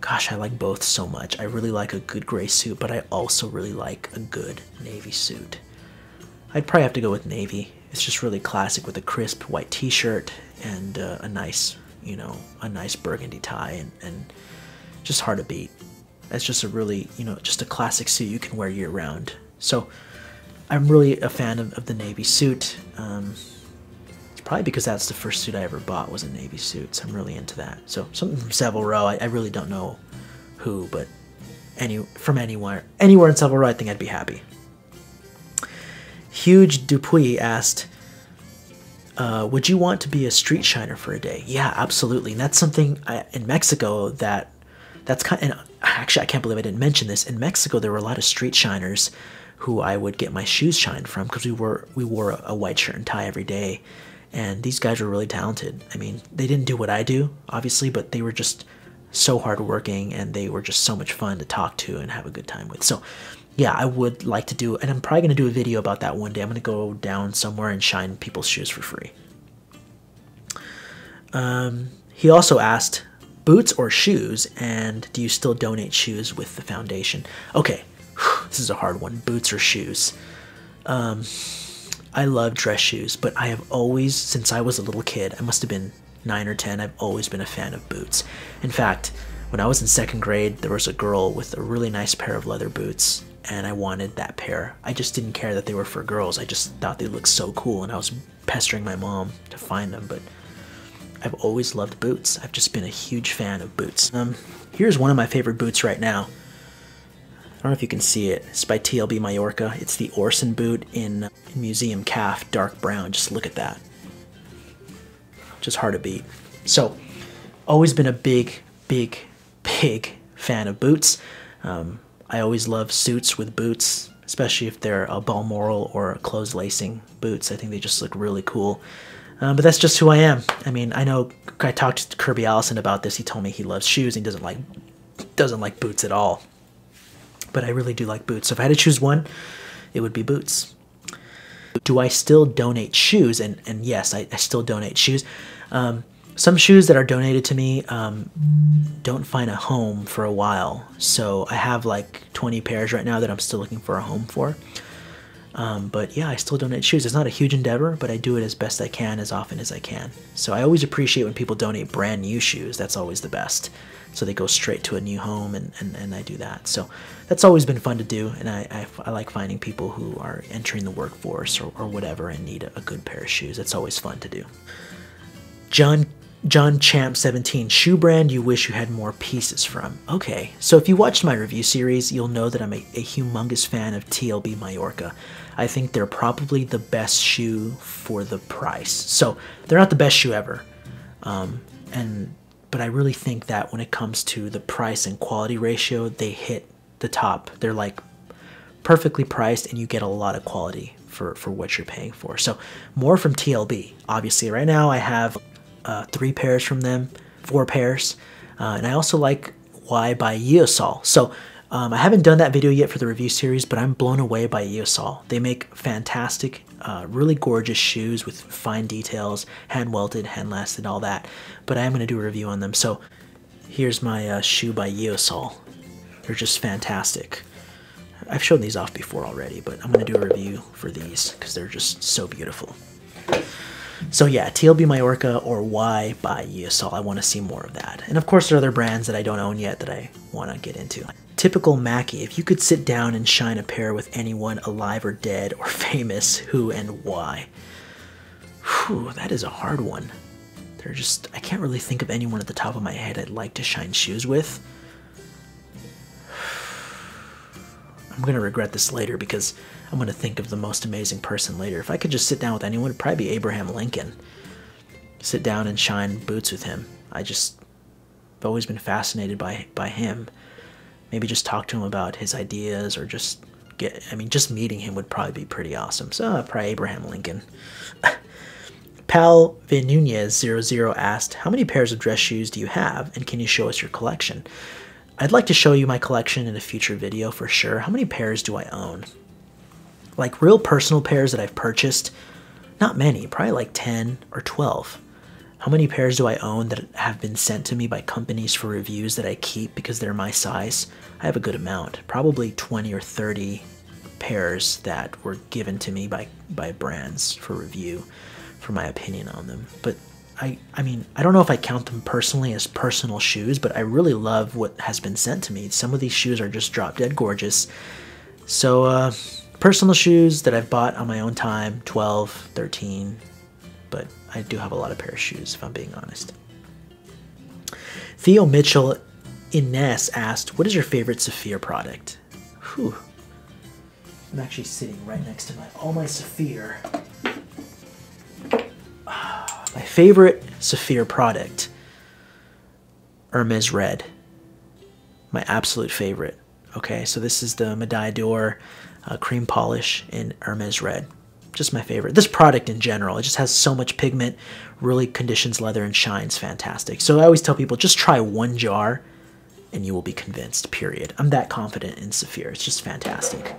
Gosh, I like both so much. I really like a good gray suit, but I also really like a good navy suit. I'd probably have to go with navy. It's just really classic with a crisp white t-shirt and uh, a nice, you know, a nice burgundy tie and, and just hard to beat. That's just a really, you know, just a classic suit you can wear year-round. So I'm really a fan of, of the navy suit. Um, it's probably because that's the first suit I ever bought was a navy suit, so I'm really into that. So something from Savile Row. I, I really don't know who, but any from anywhere. Anywhere in Savile Row, I think I'd be happy. Huge Dupuy asked, uh, would you want to be a street shiner for a day? Yeah, absolutely. And that's something I, in Mexico that... That's kind of, and actually, I can't believe I didn't mention this. In Mexico, there were a lot of street shiners who I would get my shoes shined from because we were we wore a, a white shirt and tie every day. And these guys were really talented. I mean, they didn't do what I do, obviously, but they were just so hardworking and they were just so much fun to talk to and have a good time with. So, yeah, I would like to do, and I'm probably going to do a video about that one day. I'm going to go down somewhere and shine people's shoes for free. Um, he also asked, boots or shoes, and do you still donate shoes with the foundation? Okay, this is a hard one. Boots or shoes? Um, I love dress shoes, but I have always, since I was a little kid, I must have been nine or ten, I've always been a fan of boots. In fact, when I was in second grade, there was a girl with a really nice pair of leather boots, and I wanted that pair. I just didn't care that they were for girls. I just thought they looked so cool, and I was pestering my mom to find them, but I've always loved boots. I've just been a huge fan of boots. Um, here's one of my favorite boots right now. I don't know if you can see it. It's by T L B Mallorca. It's the Orson boot in Museum Calf, dark brown. Just look at that. Just hard to beat. So, always been a big, big, big fan of boots. Um, I always love suits with boots, especially if they're a Balmoral or closed lacing boots. I think they just look really cool. Um, but that's just who I am. I mean, I know I talked to Kirby Allison about this. He told me he loves shoes and doesn't like doesn't like boots at all. But I really do like boots. So if I had to choose one, it would be boots. Do I still donate shoes? And, and yes, I, I still donate shoes. Um, some shoes that are donated to me um, don't find a home for a while. So I have like twenty pairs right now that I'm still looking for a home for. Um, but yeah, I still donate shoes. It's not a huge endeavor, but I do it as best I can, as often as I can. So I always appreciate when people donate brand new shoes. That's always the best. So they go straight to a new home, and, and, and I do that. So that's always been fun to do, and I, I, I like finding people who are entering the workforce or, or whatever and need a, a good pair of shoes. That's always fun to do. John John Champ seventeen, shoe brand you wish you had more pieces from. Okay, so if you watched my review series, you'll know that I'm a, a humongous fan of T L B Mallorca. I think they're probably the best shoe for the price. So they're not the best shoe ever, um, and but I really think that when it comes to the price and quality ratio, they hit the top. They're like perfectly priced, and you get a lot of quality for, for what you're paying for. So more from T L B. Obviously, right now I have Uh, three pairs from them, four pairs, uh, and I also like Why by Yeossal. So um, I haven't done that video yet for the review series, but I'm blown away by Yeossal. They make fantastic, uh, really gorgeous shoes with fine details, hand welted, hand lasted, all that. But I am going to do a review on them. So here's my uh, shoe by Yeossal. They're just fantastic. I've shown these off before already, but I'm going to do a review for these because they're just so beautiful. So yeah, T L B Mallorca or Why by Yeossal. I want to see more of that. And of course, there are other brands that I don't own yet that I want to get into. Typical Mackie, if you could sit down and shine a pair with anyone alive or dead or famous, who and why? Whew, that is a hard one. They're just, I can't really think of anyone at the top of my head I'd like to shine shoes with. I'm going to regret this later because I'm going to think of the most amazing person later. If I could just sit down with anyone, it'd probably be Abraham Lincoln. Sit down and shine boots with him. I just, I've always been fascinated by, by him. Maybe just talk to him about his ideas or just get, I mean, just meeting him would probably be pretty awesome. So probably Abraham Lincoln. Pal Vinunez zero zero asked, how many pairs of dress shoes do you have? And can you show us your collection? I'd like to show you my collection in a future video for sure. How many pairs do I own? Like real personal pairs that I've purchased? Not many, probably like ten or twelve. How many pairs do I own that have been sent to me by companies for reviews that I keep because they're my size? I have a good amount, probably twenty or thirty pairs that were given to me by, by brands for review, for my opinion on them. But I, I mean, I don't know if I count them personally as personal shoes, but I really love what has been sent to me. Some of these shoes are just drop dead gorgeous. So uh, personal shoes that I've bought on my own time, twelve, thirteen, but I do have a lot of pair of shoes if I'm being honest. Theo Mitchell Ines asked, what is your favorite Saphir product? Whew. I'm actually sitting right next to my all my Saphir. My favorite Saphir product, Hermes Red, my absolute favorite. Okay, so this is the Médaille d'Or uh, cream polish in Hermes Red. Just my favorite. This product in general, it just has so much pigment, really conditions leather and shines fantastic. So I always tell people, just try one jar and you will be convinced, period. I'm that confident in Saphir. It's just fantastic.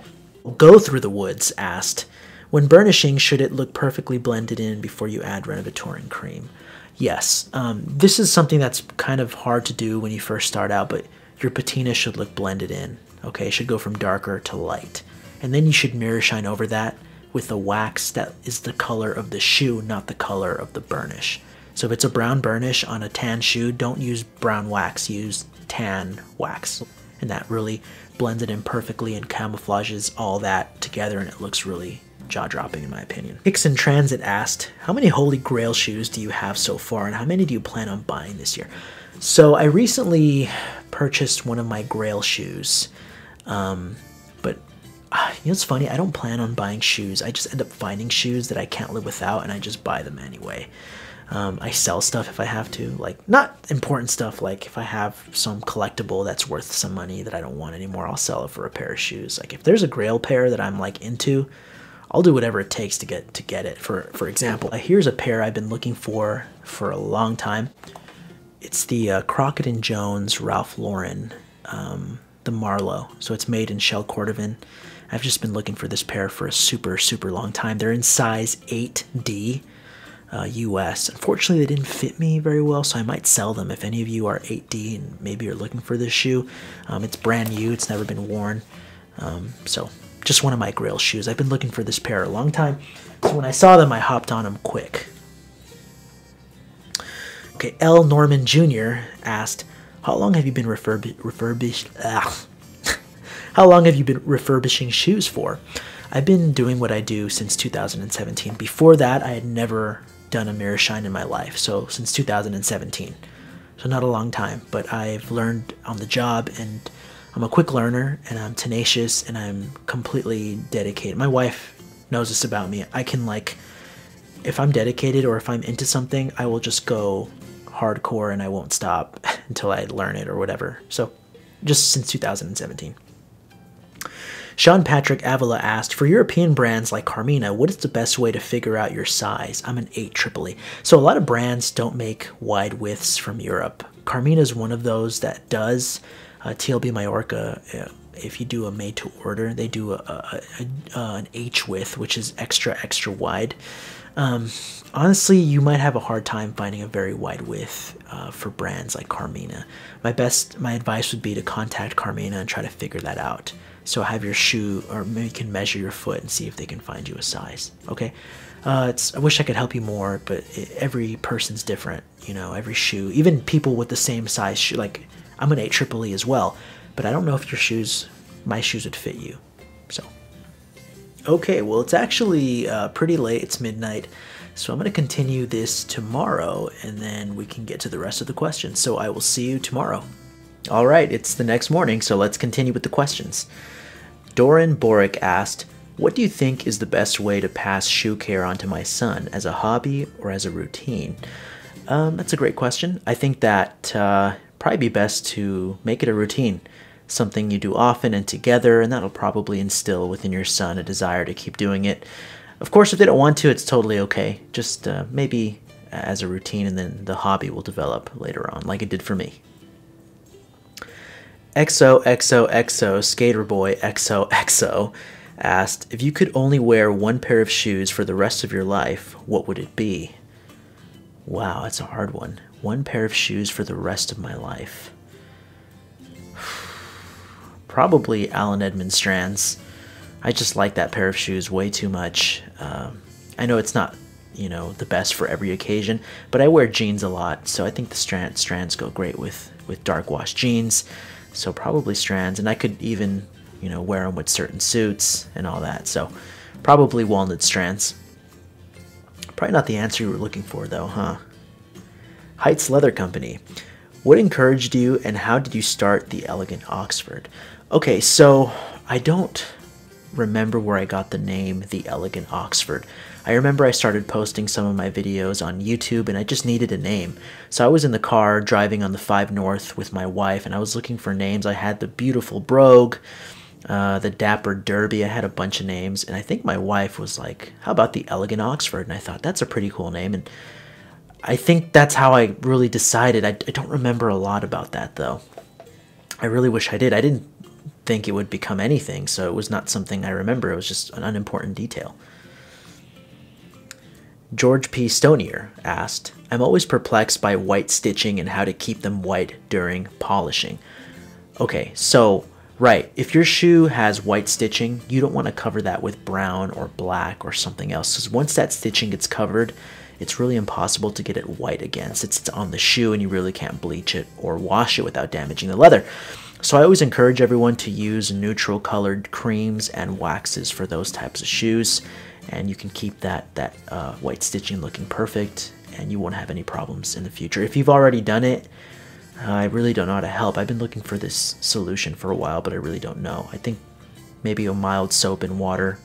Go Through the Woods asked, when burnishing, should it look perfectly blended in before you add Renovator and cream? Yes, um, this is something that's kind of hard to do when you first start out, but your patina should look blended in, okay? It should go from darker to light. And then you should mirror shine over that with the wax that is the color of the shoe, not the color of the burnish. So if it's a brown burnish on a tan shoe, don't use brown wax, use tan wax. And that really blends it in perfectly and camouflages all that together, and it looks really jaw-dropping in my opinion. Hicks in Transit asked, how many Holy Grail shoes do you have so far and how many do you plan on buying this year? So I recently purchased one of my Grail shoes, um, but uh, you know, it's funny, I don't plan on buying shoes. I just end up finding shoes that I can't live without and I just buy them anyway. Um, I sell stuff if I have to, like not important stuff, like if I have some collectible that's worth some money that I don't want anymore, I'll sell it for a pair of shoes. Like if there's a Grail pair that I'm like into, I'll do whatever it takes to get to get it. For for example, here's a pair I've been looking for for a long time. It's the uh, Crockett and Jones Ralph Lauren, um, the Marlowe. So it's made in shell cordovan. I've just been looking for this pair for a super, super long time. They're in size eight D uh, U S. Unfortunately, they didn't fit me very well, so I might sell them if any of you are eight D and maybe you're looking for this shoe. Um, it's brand new. It's never been worn. Um, so just one of my grail shoes. I've been looking for this pair a long time. So when I saw them, I hopped on them quick. Okay, L. Norman Junior asked, how long have you been refurb refurbished? Ugh. How long have you been refurbishing shoes for? I've been doing what I do since two thousand seventeen. Before that, I had never done a mirror shine in my life, so since two thousand seventeen. So not a long time, but I've learned on the job, and I'm a quick learner, and I'm tenacious, and I'm completely dedicated. My wife knows this about me. I can, like, if I'm dedicated or if I'm into something, I will just go hardcore and I won't stop until I learn it or whatever. So just since two thousand seventeen. Sean Patrick Avila asked, for European brands like Carmina, what is the best way to figure out your size? I'm an eight triple E. So a lot of brands don't make wide widths from Europe. Carmina is one of those that does. Uh, T L B Mallorca, if you do a made to order, they do a, a, a, a, an H width, which is extra, extra wide. Um, honestly, you might have a hard time finding a very wide width uh, for brands like Carmina. My best, my advice would be to contact Carmina and try to figure that out. So have your shoe, or maybe you can measure your foot and see if they can find you a size. Okay, uh, it's, I wish I could help you more, but it, every person's different. You know, every shoe, even people with the same size shoe. Like I'm an eight triple E as well, but I don't know if your shoes, my shoes would fit you. So. Okay, well, it's actually uh, pretty late. It's midnight, so I'm going to continue this tomorrow, and then we can get to the rest of the questions. So I will see you tomorrow. All right, it's the next morning, so let's continue with the questions. Doran Boric asked, what do you think is the best way to pass shoe care on to my son, as a hobby or as a routine? Um, that's a great question. I think that uh, probably be best to make it a routine. Something you do often and together, and that'll probably instill within your son a desire to keep doing it. Of course, if they don't want to, it's totally okay. Just uh, maybe as a routine, and then the hobby will develop later on, like it did for me. X O X O X O Skater Boy X O X O asked, if you could only wear one pair of shoes for the rest of your life, what would it be? Wow, that's a hard one. One pair of shoes for the rest of my life. Probably Allen Edmonds Strands. I just like that pair of shoes way too much. Um, I know it's not, you know, the best for every occasion, but I wear jeans a lot, so I think the strand, Strands go great with, with dark wash jeans, so probably Strands, and I could even, you know, wear them with certain suits and all that, so probably Walnut Strands. Probably not the answer you were looking for, though, huh? Heights Leather Company. What encouraged you, and how did you start the Elegant Oxford? Okay, so I don't remember where I got the name The Elegant Oxford. I remember I started posting some of my videos on YouTube, and I just needed a name. So I was in the car driving on the five north with my wife, and I was looking for names. I had the Beautiful Brogue, uh, the Dapper Derby. I had a bunch of names, and I think my wife was like, how about The Elegant Oxford? And I thought, that's a pretty cool name. And I think that's how I really decided. I, I don't remember a lot about that, though. I really wish I did. I didn't think it would become anything, so it was not something I remember. It was just an unimportant detail. George P. Stonier asked, I'm always perplexed by white stitching and how to keep them white during polishing. Okay, so, right, if your shoe has white stitching, you don't want to cover that with brown or black or something else, because once that stitching gets covered, it's really impossible to get it white again, since it's on the shoe and you really can't bleach it or wash it without damaging the leather. So I always encourage everyone to use neutral colored creams and waxes for those types of shoes, and you can keep that, that uh, white stitching looking perfect, and you won't have any problems in the future. If you've already done it, uh, I really don't know how to help. I've been looking for this solution for a while, but I really don't know. I think maybe a mild soap and water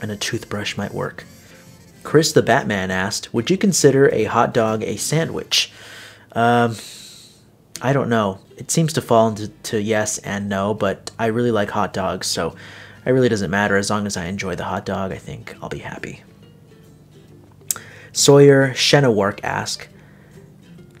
and a toothbrush might work. Chris the Batman asked, would you consider a hot dog a sandwich? Um, I don't know. It seems to fall into to yes and no, but I really like hot dogs, so It really doesn't matter. As long as I enjoy the hot dog, I think I'll be happy. Sawyer Shenawark asks,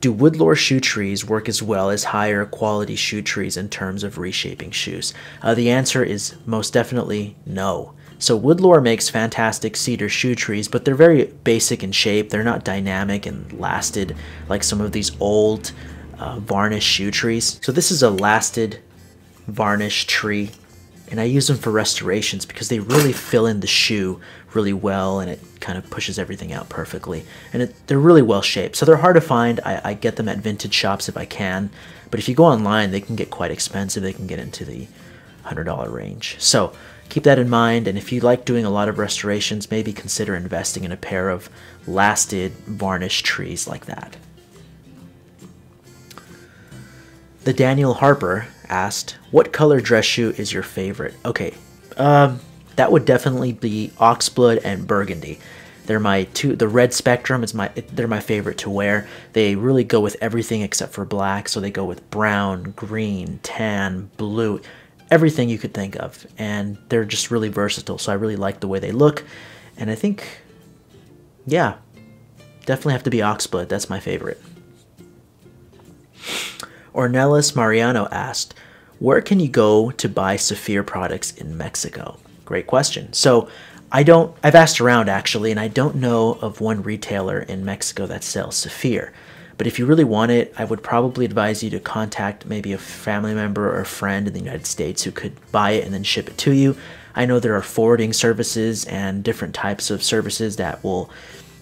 do woodlore shoe trees work as well as higher quality shoe trees in terms of reshaping shoes? Uh, the answer is most definitely no. So woodlore makes fantastic cedar shoe trees, but they're very basic in shape. They're not dynamic and lasted like some of these old uh, varnished shoe trees. So this is a lasted varnished tree, and I use them for restorations because they really fill in the shoe really well, and it kind of pushes everything out perfectly. And it, they're really well shaped, so they're hard to find. I, I get them at vintage shops if I can, but if you go online, they can get quite expensive. They can get into the one hundred dollar range. So keep that in mind, and if you like doing a lot of restorations, maybe consider investing in a pair of lasted varnished trees like that. The Daniel Harper asked, what color dress shoe is your favorite? Okay, um, that would definitely be oxblood and burgundy. They're my two, the red spectrum is my, they're my favorite to wear. They really go with everything except for black, so they go with brown, green, tan, blue, everything you could think of. And they're just really versatile, so I really like the way they look. And I think, yeah, definitely have to be oxblood. That's my favorite. Ornelas Mariano asked, where can you go to buy Saphir products in Mexico? Great question. So I don't, I've asked around actually, and I don't know of one retailer in Mexico that sells Saphir. But if you really want it, I would probably advise you to contact maybe a family member or a friend in the United States who could buy it and then ship it to you. I know there are forwarding services and different types of services that will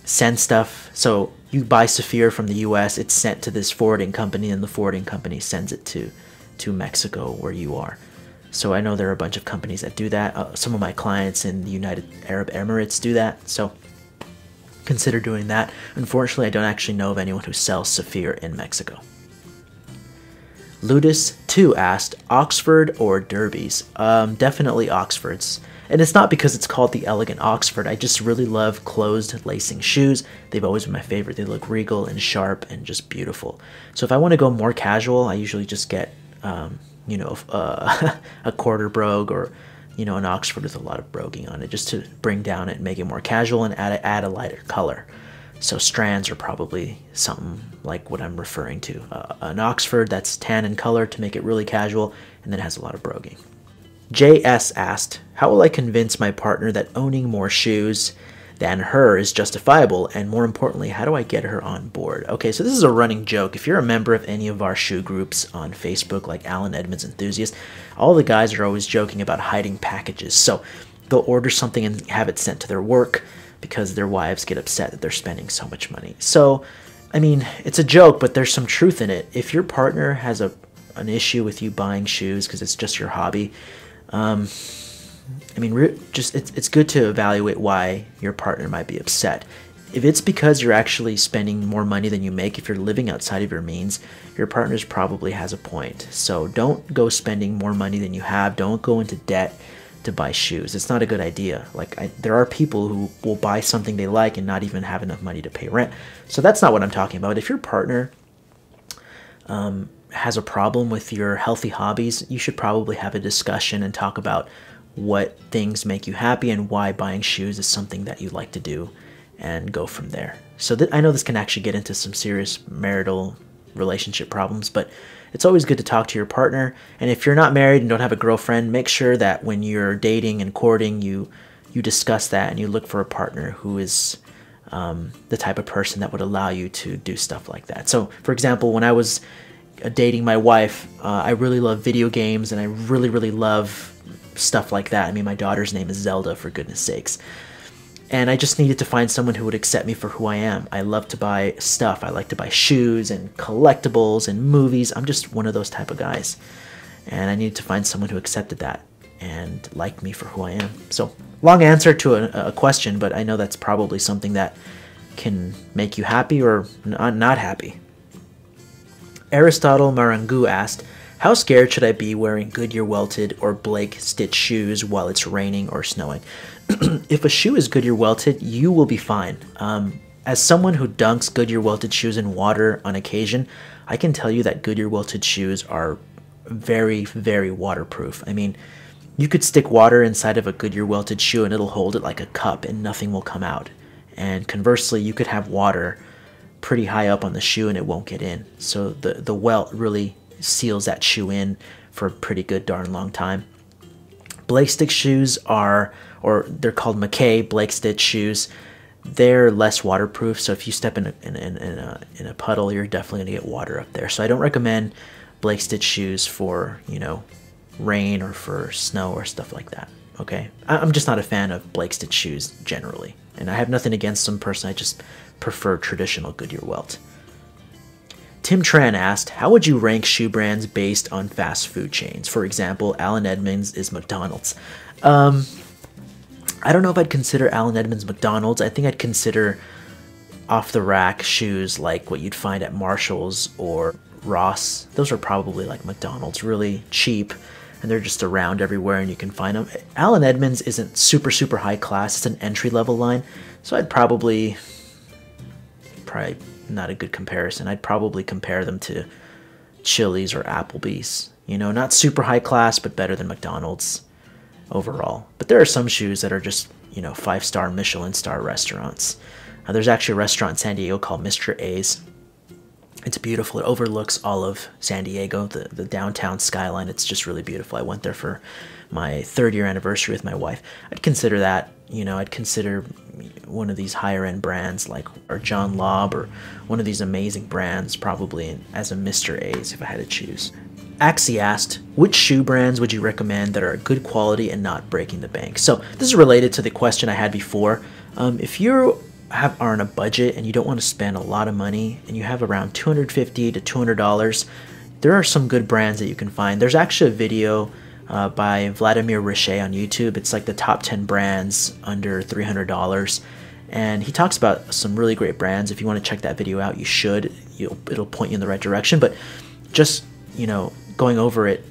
send stuff. So you buy Saphir from the U S, it's sent to this forwarding company, and the forwarding company sends it to to Mexico where you are. So I know there are a bunch of companies that do that. Uh, some of my clients in the United Arab Emirates do that, so consider doing that. Unfortunately, I don't actually know of anyone who sells Saphir in Mexico. Ludus two asked, Oxford or Derbies? Um, definitely Oxfords. And it's not because it's called the Elegant Oxford. I just really love closed lacing shoes. They've always been my favorite. They look regal and sharp and just beautiful. So if I want to go more casual, I usually just get, um, you know, uh, a quarter brogue or, you know, an Oxford with a lot of broguing on it, just to bring down it and make it more casual and add a, add a lighter color. So strands are probably something like what I'm referring to. Uh, an Oxford that's tan in color to make it really casual and then has a lot of broguing. J S asked, how will I convince my partner that owning more shoes than her is justifiable? And more importantly, how do I get her on board? Okay, so this is a running joke. If you're a member of any of our shoe groups on Facebook, like Allen Edmonds Enthusiast, all the guys are always joking about hiding packages. So they'll order something and have it sent to their work because their wives get upset that they're spending so much money. So, I mean, it's a joke, but there's some truth in it. If your partner has a an issue with you buying shoes because it's just your hobby, Um, I mean, just it's, it's good to evaluate why your partner might be upset. If it's because you're actually spending more money than you make, if you're living outside of your means, your partner's probably has a point. So don't go spending more money than you have. Don't go into debt to buy shoes. It's not a good idea. Like I, there are people who will buy something they like and not even have enough money to pay rent. So that's not what I'm talking about. If your partner um, has a problem with your healthy hobbies, you should probably have a discussion and talk about what things make you happy and why buying shoes is something that you like to do, and go from there. So that, I know this can actually get into some serious marital relationship problems, but it's always good to talk to your partner. And if you're not married and don't have a girlfriend, make sure that when you're dating and courting, you you discuss that and you look for a partner who is um, the type of person that would allow you to do stuff like that. So for example, when I was dating my wife, uh, I really love video games and I really really love stuff like that. I mean, my daughter's name is Zelda, for goodness sakes, and I just needed to find someone who would accept me for who I am. I love to buy stuff. I like to buy shoes and collectibles and movies. I'm just one of those type of guys, and I needed to find someone who accepted that and liked me for who I am. So long answer to a, a question, but I know that's probably something that can make you happy or not happy. Aristotle Marangu asked, how scared should I be wearing Goodyear welted or Blake stitch shoes while it's raining or snowing? If a shoe is Goodyear welted, you will be fine. Um, as someone who dunks Goodyear welted shoes in water on occasion, I can tell you that Goodyear welted shoes are very, very waterproof. I mean, You could stick water inside of a Goodyear welted shoe and it'll hold it like a cup and nothing will come out. And conversely, you could have water pretty high up on the shoe and it won't get in. So the, the welt really seals that shoe in for a pretty good darn long time. Blake stitch shoes are, or they're called McKay Blake stitch shoes. They're less waterproof, so if you step in a, in, in, in, a, in a puddle, you're definitely going to get water up there. So I don't recommend Blake stitch shoes for, you know, rain or for snow or stuff like that, okay? I'm just not a fan of Blake stitch shoes generally, and I have nothing against some person. I just prefer traditional Goodyear welt. Tim Tran asked, how would you rank shoe brands based on fast food chains? For example, Allen Edmonds is McDonald's. Um, I don't know if I'd consider Allen Edmonds McDonald's. I think I'd consider off-the-rack shoes like what you'd find at Marshall's or Ross. Those are probably like McDonald's, really cheap, and they're just around everywhere and you can find them. Allen Edmonds isn't super, super high class. It's an entry-level line, so I'd probably... probably... not a good comparison. I'd probably compare them to Chili's or Applebee's. You know, not super high class, but better than McDonald's overall. But there are some shoes that are just, you know, five-star Michelin star restaurants. Uh, there's actually a restaurant in San Diego called Mister A's. It's beautiful. It overlooks all of San Diego, the, the downtown skyline. It's just really beautiful. I went there for my third-year anniversary with my wife. I'd consider that, you know, I'd consider one of these higher-end brands like or John Lobb or one of these amazing brands probably as a Mister A's if I had to choose. Axie asked, which shoe brands would you recommend that are good quality and not breaking the bank? So this is related to the question I had before. Um, if you have are on a budget and you don't want to spend a lot of money and you have around two hundred fifty to two hundred dollars, there are some good brands that you can find. There's actually a video Uh, by Vladimir Richet on YouTube. It's like the top ten brands under three hundred dollars. And he talks about some really great brands. If you want to check that video out, you should. You'll, it'll point you in the right direction. But just, you know, going over it,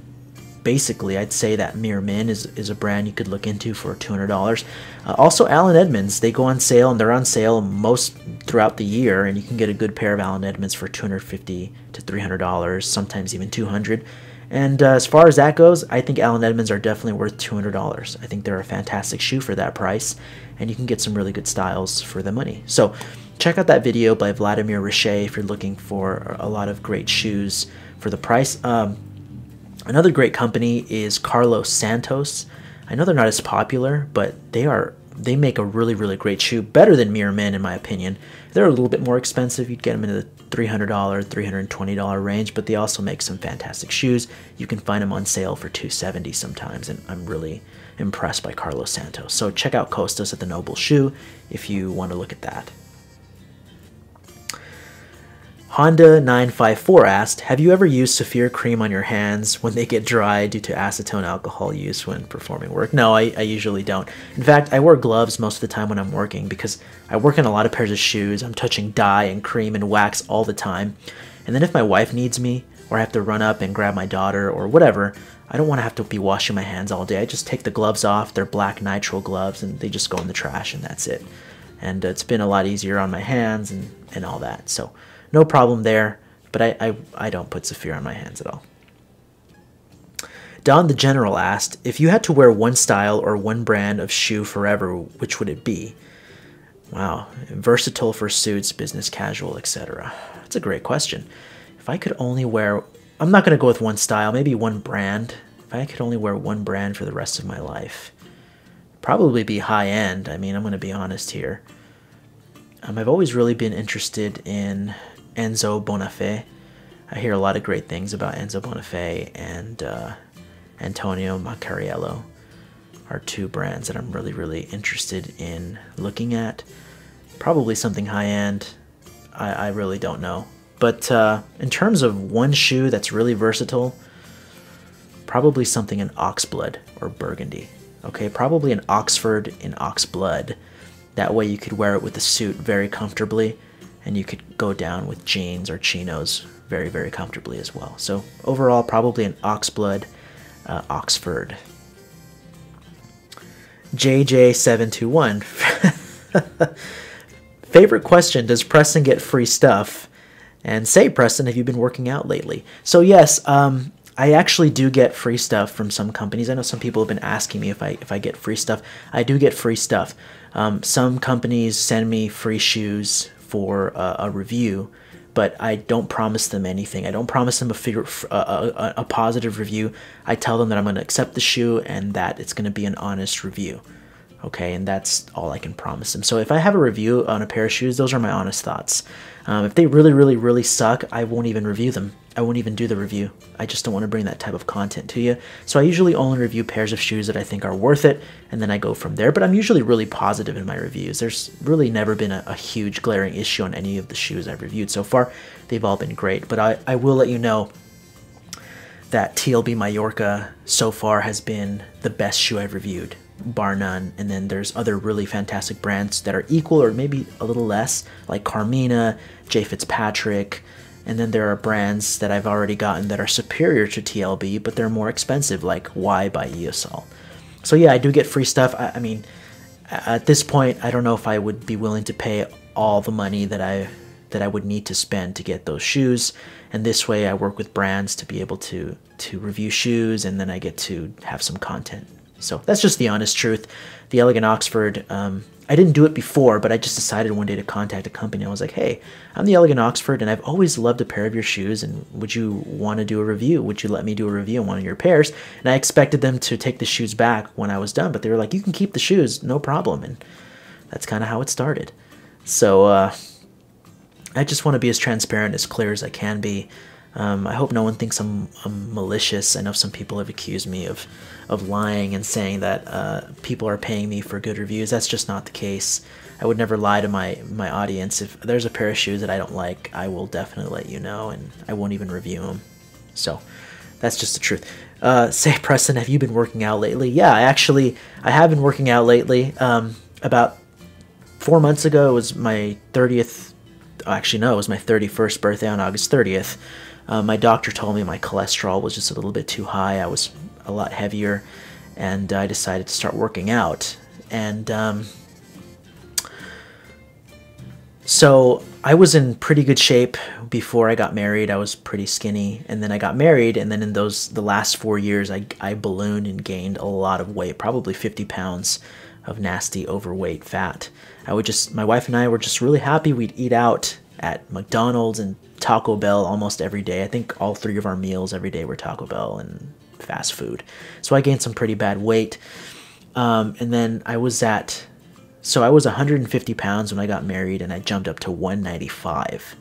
basically, I'd say that Meermin is, is a brand you could look into for two hundred dollars. Uh, also, Allen Edmonds, they go on sale, and they're on sale most throughout the year. And you can get a good pair of Allen Edmonds for two hundred fifty to three hundred dollars, sometimes even two hundred dollars. And uh, as far as that goes, I think Allen Edmonds are definitely worth two hundred dollars. I think they're a fantastic shoe for that price, and you can get some really good styles for the money. So check out that video by Vladimir Richet if you're looking for a lot of great shoes for the price. Um, another great company is Carlos Santos. I know they're not as popular, but they are they make a really, really great shoe, better than Meermin in my opinion. They're a little bit more expensive. You'd get them into the three hundred, three hundred twenty dollar range, but they also make some fantastic shoes. You can find them on sale for two hundred seventy dollars sometimes, and I'm really impressed by Carlos Santos. So check out Costas at the Noble Shoe if you want to look at that. Honda nine five four asked, have you ever used Saphir cream on your hands when they get dry due to acetone alcohol use when performing work? No, I, I usually don't. In fact, I wear gloves most of the time when I'm working because I work in a lot of pairs of shoes. I'm touching dye and cream and wax all the time. And then if my wife needs me or I have to run up and grab my daughter or whatever, I don't want to have to be washing my hands all day. I just take the gloves off. They're black nitrile gloves and they just go in the trash and that's it. And it's been a lot easier on my hands and, and all that. So no problem there, but I, I, I don't put Saphir on my hands at all. Don the General asked, if you had to wear one style or one brand of shoe forever, which would it be? Wow, versatile for suits, business casual, et cetera. That's a great question. If I could only wear, I'm not going to go with one style, maybe one brand. If I could only wear one brand for the rest of my life, probably be high end. I mean, I'm going to be honest here. Um, I've always really been interested in Enzo Bonafé. I hear a lot of great things about Enzo Bonafé and uh, Antonio Macariello are two brands that I'm really, really interested in looking at. Probably something high-end. I, I really don't know. But uh, in terms of one shoe that's really versatile, probably something in oxblood or burgundy. Okay, probably an Oxford in oxblood. That way you could wear it with a suit very comfortably, and you could go down with jeans or chinos very, very comfortably as well. So overall, probably an oxblood, uh, Oxford. J J seven two one. Favorite question, does Preston get free stuff? And say, Preston, have you been working out lately? So yes, um, I actually do get free stuff from some companies. I know some people have been asking me if I if I get free stuff. I do get free stuff. Um, some companies send me free shoes for uh, a review, but I don't promise them anything. I don't promise them a figure a, a, a positive review. I tell them that I'm going to accept the shoe and that it's going to be an honest review. Okay, and that's all I can promise them. So if I have a review on a pair of shoes, those are my honest thoughts. Um, if they really, really, really suck, I won't even review them. I won't even do the review. I just don't want to bring that type of content to you. So I usually only review pairs of shoes that I think are worth it, and then I go from there. But I'm usually really positive in my reviews. There's really never been a, a huge glaring issue on any of the shoes I've reviewed so far. They've all been great. But I, I will let you know that T L B Mallorca so far has been the best shoe I've reviewed, bar none. And then there's other really fantastic brands that are equal or maybe a little less, like Carmina, J. Fitzpatrick, and then there are brands that I've already gotten that are superior to T L B, but they're more expensive, like Y by Yeossal. So yeah, I do get free stuff. I, I mean, at this point, I don't know if I would be willing to pay all the money that I that I would need to spend to get those shoes. And this way I work with brands to be able to, to review shoes, and then I get to have some content. So that's just the honest truth. The Elegant Oxford, um, I didn't do it before, but I just decided one day to contact a company. I was like, hey, I'm the Elegant Oxford, and I've always loved a pair of your shoes, and would you want to do a review? Would you let me do a review on one of your pairs? And I expected them to take the shoes back when I was done, but they were like, you can keep the shoes, no problem. And that's kind of how it started. So uh, I just want to be as transparent, as clear as I can be. Um, I hope no one thinks I'm, I'm malicious. I know some people have accused me of, of lying and saying that uh, people are paying me for good reviews. That's just not the case. I would never lie to my, my audience. If there's a pair of shoes that I don't like, I will definitely let you know, and I won't even review them. So that's just the truth. Uh, say, Preston, have you been working out lately? Yeah, I actually, I have been working out lately. Um, about four months ago was my thirtieth, actually no, it was my thirty-first birthday on August thirtieth. Uh, my doctor told me my cholesterol was just a little bit too high. I was a lot heavier, and I decided to start working out. And um, so I was in pretty good shape before I got married. I was pretty skinny, and then I got married, and then in those the last four years, I, I ballooned and gained a lot of weight, probably fifty pounds of nasty overweight fat. I would just, my wife and I were just really happy. We'd eat out at McDonald's and Taco Bell almost every day. I think all three of our meals every day were Taco Bell and fast food. So I gained some pretty bad weight. Um, and then I was at, so I was one hundred fifty pounds when I got married, and I jumped up to one ninety-five.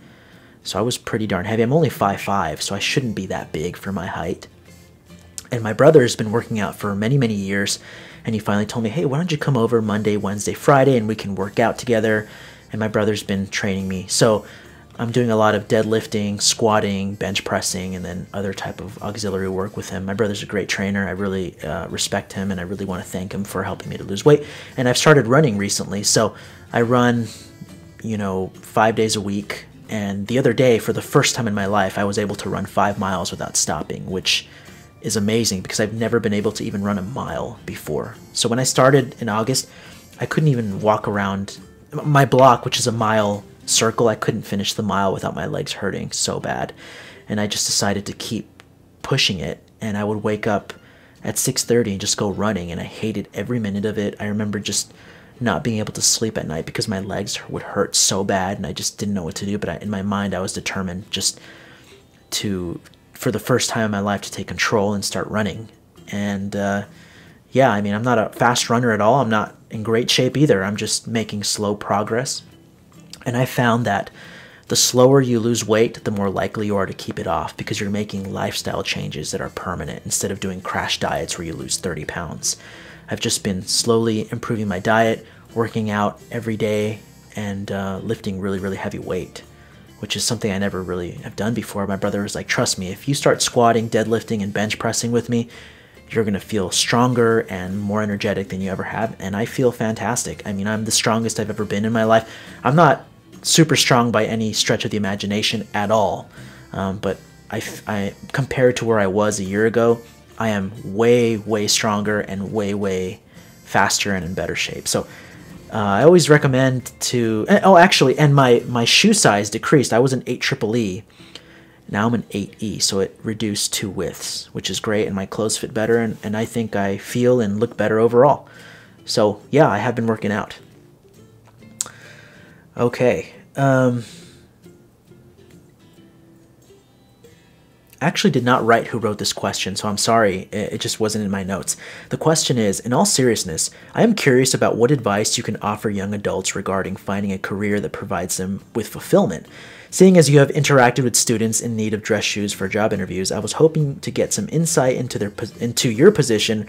So I was pretty darn heavy. I'm only five foot five, so I shouldn't be that big for my height. And my brother has been working out for many, many years, and he finally told me, hey, why don't you come over Monday, Wednesday, Friday, and we can work out together. And my brother's been training me. So I'm doing a lot of deadlifting, squatting, bench pressing, and then other type of auxiliary work with him. My brother's a great trainer. I really uh, respect him, and I really want to thank him for helping me to lose weight. And I've started running recently. So I run, you know, five days a week. And the other day, for the first time in my life, I was able to run five miles without stopping, which is amazing because I've never been able to even run a mile before. So when I started in August, I couldn't even walk around my block, which is a mile circle. I couldn't finish the mile without my legs hurting so bad, and I just decided to keep pushing it. And I would wake up at six thirty and just go running, and I hated every minute of it. I remember just not being able to sleep at night because my legs would hurt so bad, and I just didn't know what to do. But I, in my mind, I was determined just to, for the first time in my life, to take control and start running. And uh, yeah, I mean, I'm not a fast runner at all. I'm not in great shape either. I'm just making slow progress. And I found that the slower you lose weight, the more likely you are to keep it off, because you're making lifestyle changes that are permanent instead of doing crash diets where you lose thirty pounds. I've just been slowly improving my diet, working out every day, and uh, lifting really, really heavy weight, which is something I never really have done before. My brother was like, trust me, if you start squatting, deadlifting, and bench pressing with me, you're going to feel stronger and more energetic than you ever have. And I feel fantastic. I mean, I'm the strongest I've ever been in my life. I'm not super strong by any stretch of the imagination at all. Um, but I, I, compared to where I was a year ago, I am way, way stronger and way, way faster and in better shape. So uh, I always recommend to, oh, actually, and my, my shoe size decreased. I was an eight triple E. Now I'm an eight E, so it reduced two widths, which is great, and my clothes fit better, and, and I think I feel and look better overall. So yeah, I have been working out. Okay. Um, I actually did not write who wrote this question, so I'm sorry, it just wasn't in my notes. The question is, in all seriousness, I am curious about what advice you can offer young adults regarding finding a career that provides them with fulfillment. Seeing as you have interacted with students in need of dress shoes for job interviews, I was hoping to get some insight into their into your position,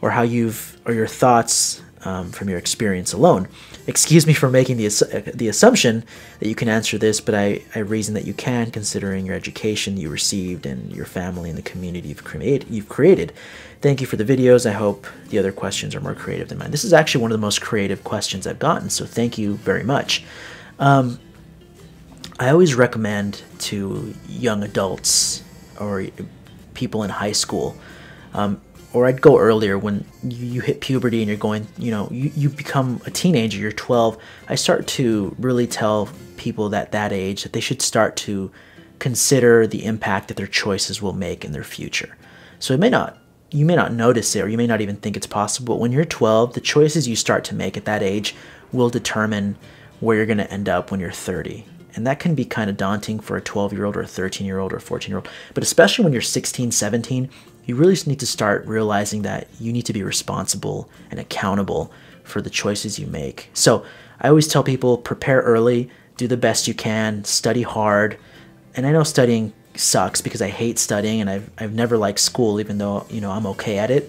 or how you've or your thoughts um, from your experience alone. Excuse me for making the the assumption that you can answer this, but I, I reason that you can, considering your education you received and your family and the community you've created. You've created. Thank you for the videos. I hope the other questions are more creative than mine. This is actually one of the most creative questions I've gotten, so thank you very much. Um, I always recommend to young adults or people in high school, um, or I'd go earlier when you, you hit puberty and you're going, you know, you, you become a teenager, you're twelve. I start to really tell people at that age that they should start to consider the impact that their choices will make in their future. So it may not, you may not notice it, or you may not even think it's possible, but when you're twelve, the choices you start to make at that age will determine where you're going to end up when you're thirty. And that can be kind of daunting for a twelve-year-old or a thirteen-year-old or a fourteen-year-old. But especially when you're sixteen, seventeen, you really just need to start realizing that you need to be responsible and accountable for the choices you make. So I always tell people, prepare early, do the best you can, study hard. And I know studying sucks because I hate studying and I've, I've never liked school, even though, you know, I'm okay at it.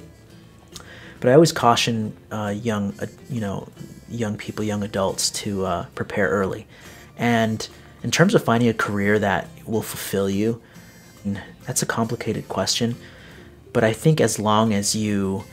But I always caution uh, young, uh, you know, young people, young adults to uh, prepare early. And in terms of finding a career that will fulfill you, that's a complicated question. But I think as long as you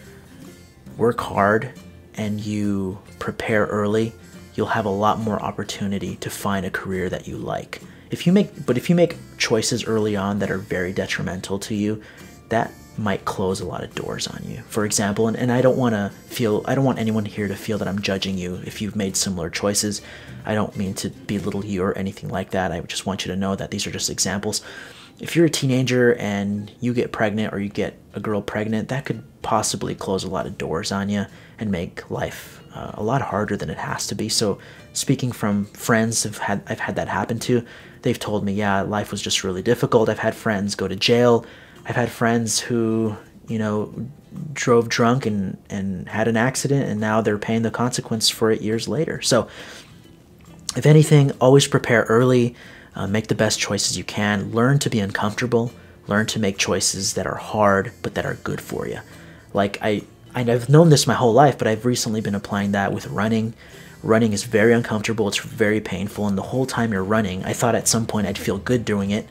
work hard and you prepare early, you'll have a lot more opportunity to find a career that you like. If you make, but if you make choices early on that are very detrimental to you, that might close a lot of doors on you. For example, and, and I don't want to feel, I don't want anyone here to feel that I'm judging you if you've made similar choices. I don't mean to belittle you or anything like that. I just want you to know that these are just examples. If you're a teenager and you get pregnant, or you get a girl pregnant, that could possibly close a lot of doors on you and make life uh, a lot harder than it has to be. So speaking from friends I've had, I've had that happen to, they've told me, yeah, life was just really difficult. I've had friends go to jail. I've had friends who, you know, drove drunk and, and had an accident, and now they're paying the consequence for it years later. So if anything, always prepare early, uh, make the best choices you can, learn to be uncomfortable, learn to make choices that are hard, but that are good for you. Like I, I've known this my whole life, but I've recently been applying that with running. Running is very uncomfortable. It's very painful. And the whole time you're running, I thought at some point I'd feel good doing it.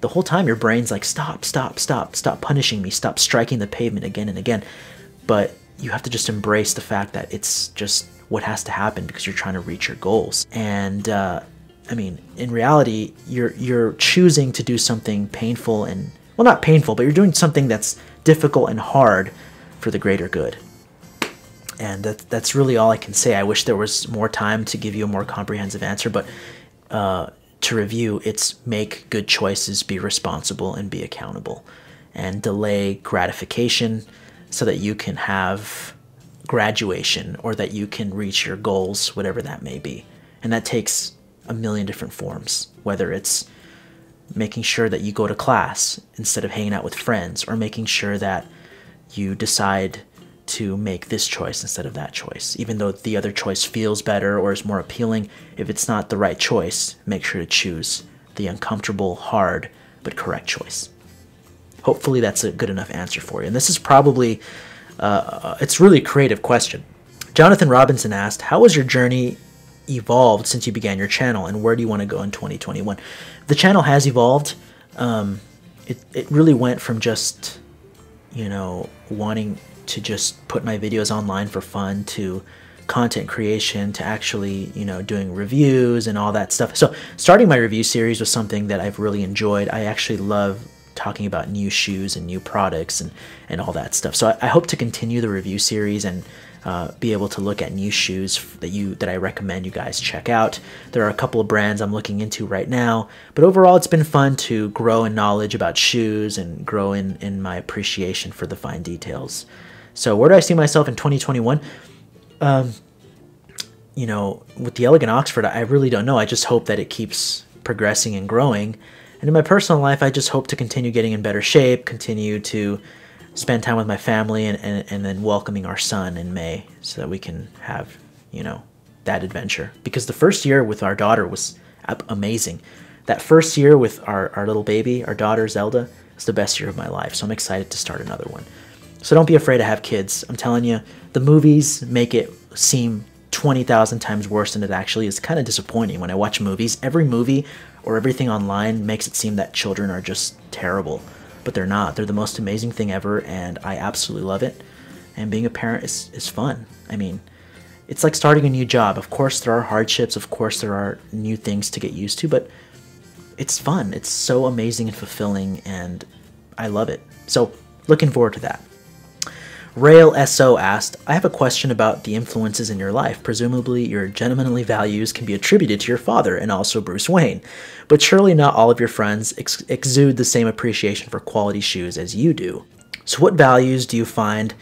The whole time your brain's like, stop, stop, stop, stop punishing me, stop striking the pavement again and again. But you have to just embrace the fact that it's just what has to happen because you're trying to reach your goals. And uh, I mean, in reality, you're, you're choosing to do something painful and, well, not painful, but you're doing something that's difficult and hard for the greater good. And that, that's really all I can say. I wish there was more time to give you a more comprehensive answer, but uh, to review, it's make good choices, be responsible, and be accountable, and delay gratification so that you can have graduation, or that you can reach your goals, whatever that may be. And that takes a million different forms, whether it's making sure that you go to class instead of hanging out with friends, or making sure that you decide to make this choice instead of that choice. Even though the other choice feels better or is more appealing, if it's not the right choice, make sure to choose the uncomfortable, hard, but correct choice. Hopefully that's a good enough answer for you. And this is probably, uh, it's really a creative question. Jonathan Robinson asked, how has your journey evolved since you began your channel, and where do you want to go in twenty twenty-one? The channel has evolved. Um, it, it really went from just, you know, wanting to just put my videos online for fun, to content creation, to actually, you know, doing reviews and all that stuff. So starting my review series was something that I've really enjoyed. I actually love talking about new shoes and new products and, and all that stuff. So I, I hope to continue the review series and uh, be able to look at new shoes that you that I recommend you guys check out. There are a couple of brands I'm looking into right now, but overall it's been fun to grow in knowledge about shoes and grow in, in my appreciation for the fine details. So where do I see myself in twenty twenty-one? Um, you know, with the Elegant Oxford, I really don't know. I just hope that it keeps progressing and growing. And in my personal life, I just hope to continue getting in better shape, continue to spend time with my family, and, and, and then welcoming our son in May so that we can have, you know, that adventure. Because the first year with our daughter was amazing. That first year with our, our little baby, our daughter Zelda, was the best year of my life. So I'm excited to start another one. So don't be afraid to have kids. I'm telling you, the movies make it seem twenty thousand times worse than it actually is. It's kind of disappointing when I watch movies. Every movie or everything online makes it seem that children are just terrible, but they're not. They're the most amazing thing ever, and I absolutely love it. And being a parent is, is fun. I mean, it's like starting a new job. Of course, there are hardships. Of course, there are new things to get used to, but it's fun. It's so amazing and fulfilling, and I love it. So looking forward to that. RailSO asked, I have a question about the influences in your life. Presumably, your gentlemanly values can be attributed to your father and also Bruce Wayne, but surely not all of your friends ex exude the same appreciation for quality shoes as you do. So what values do you find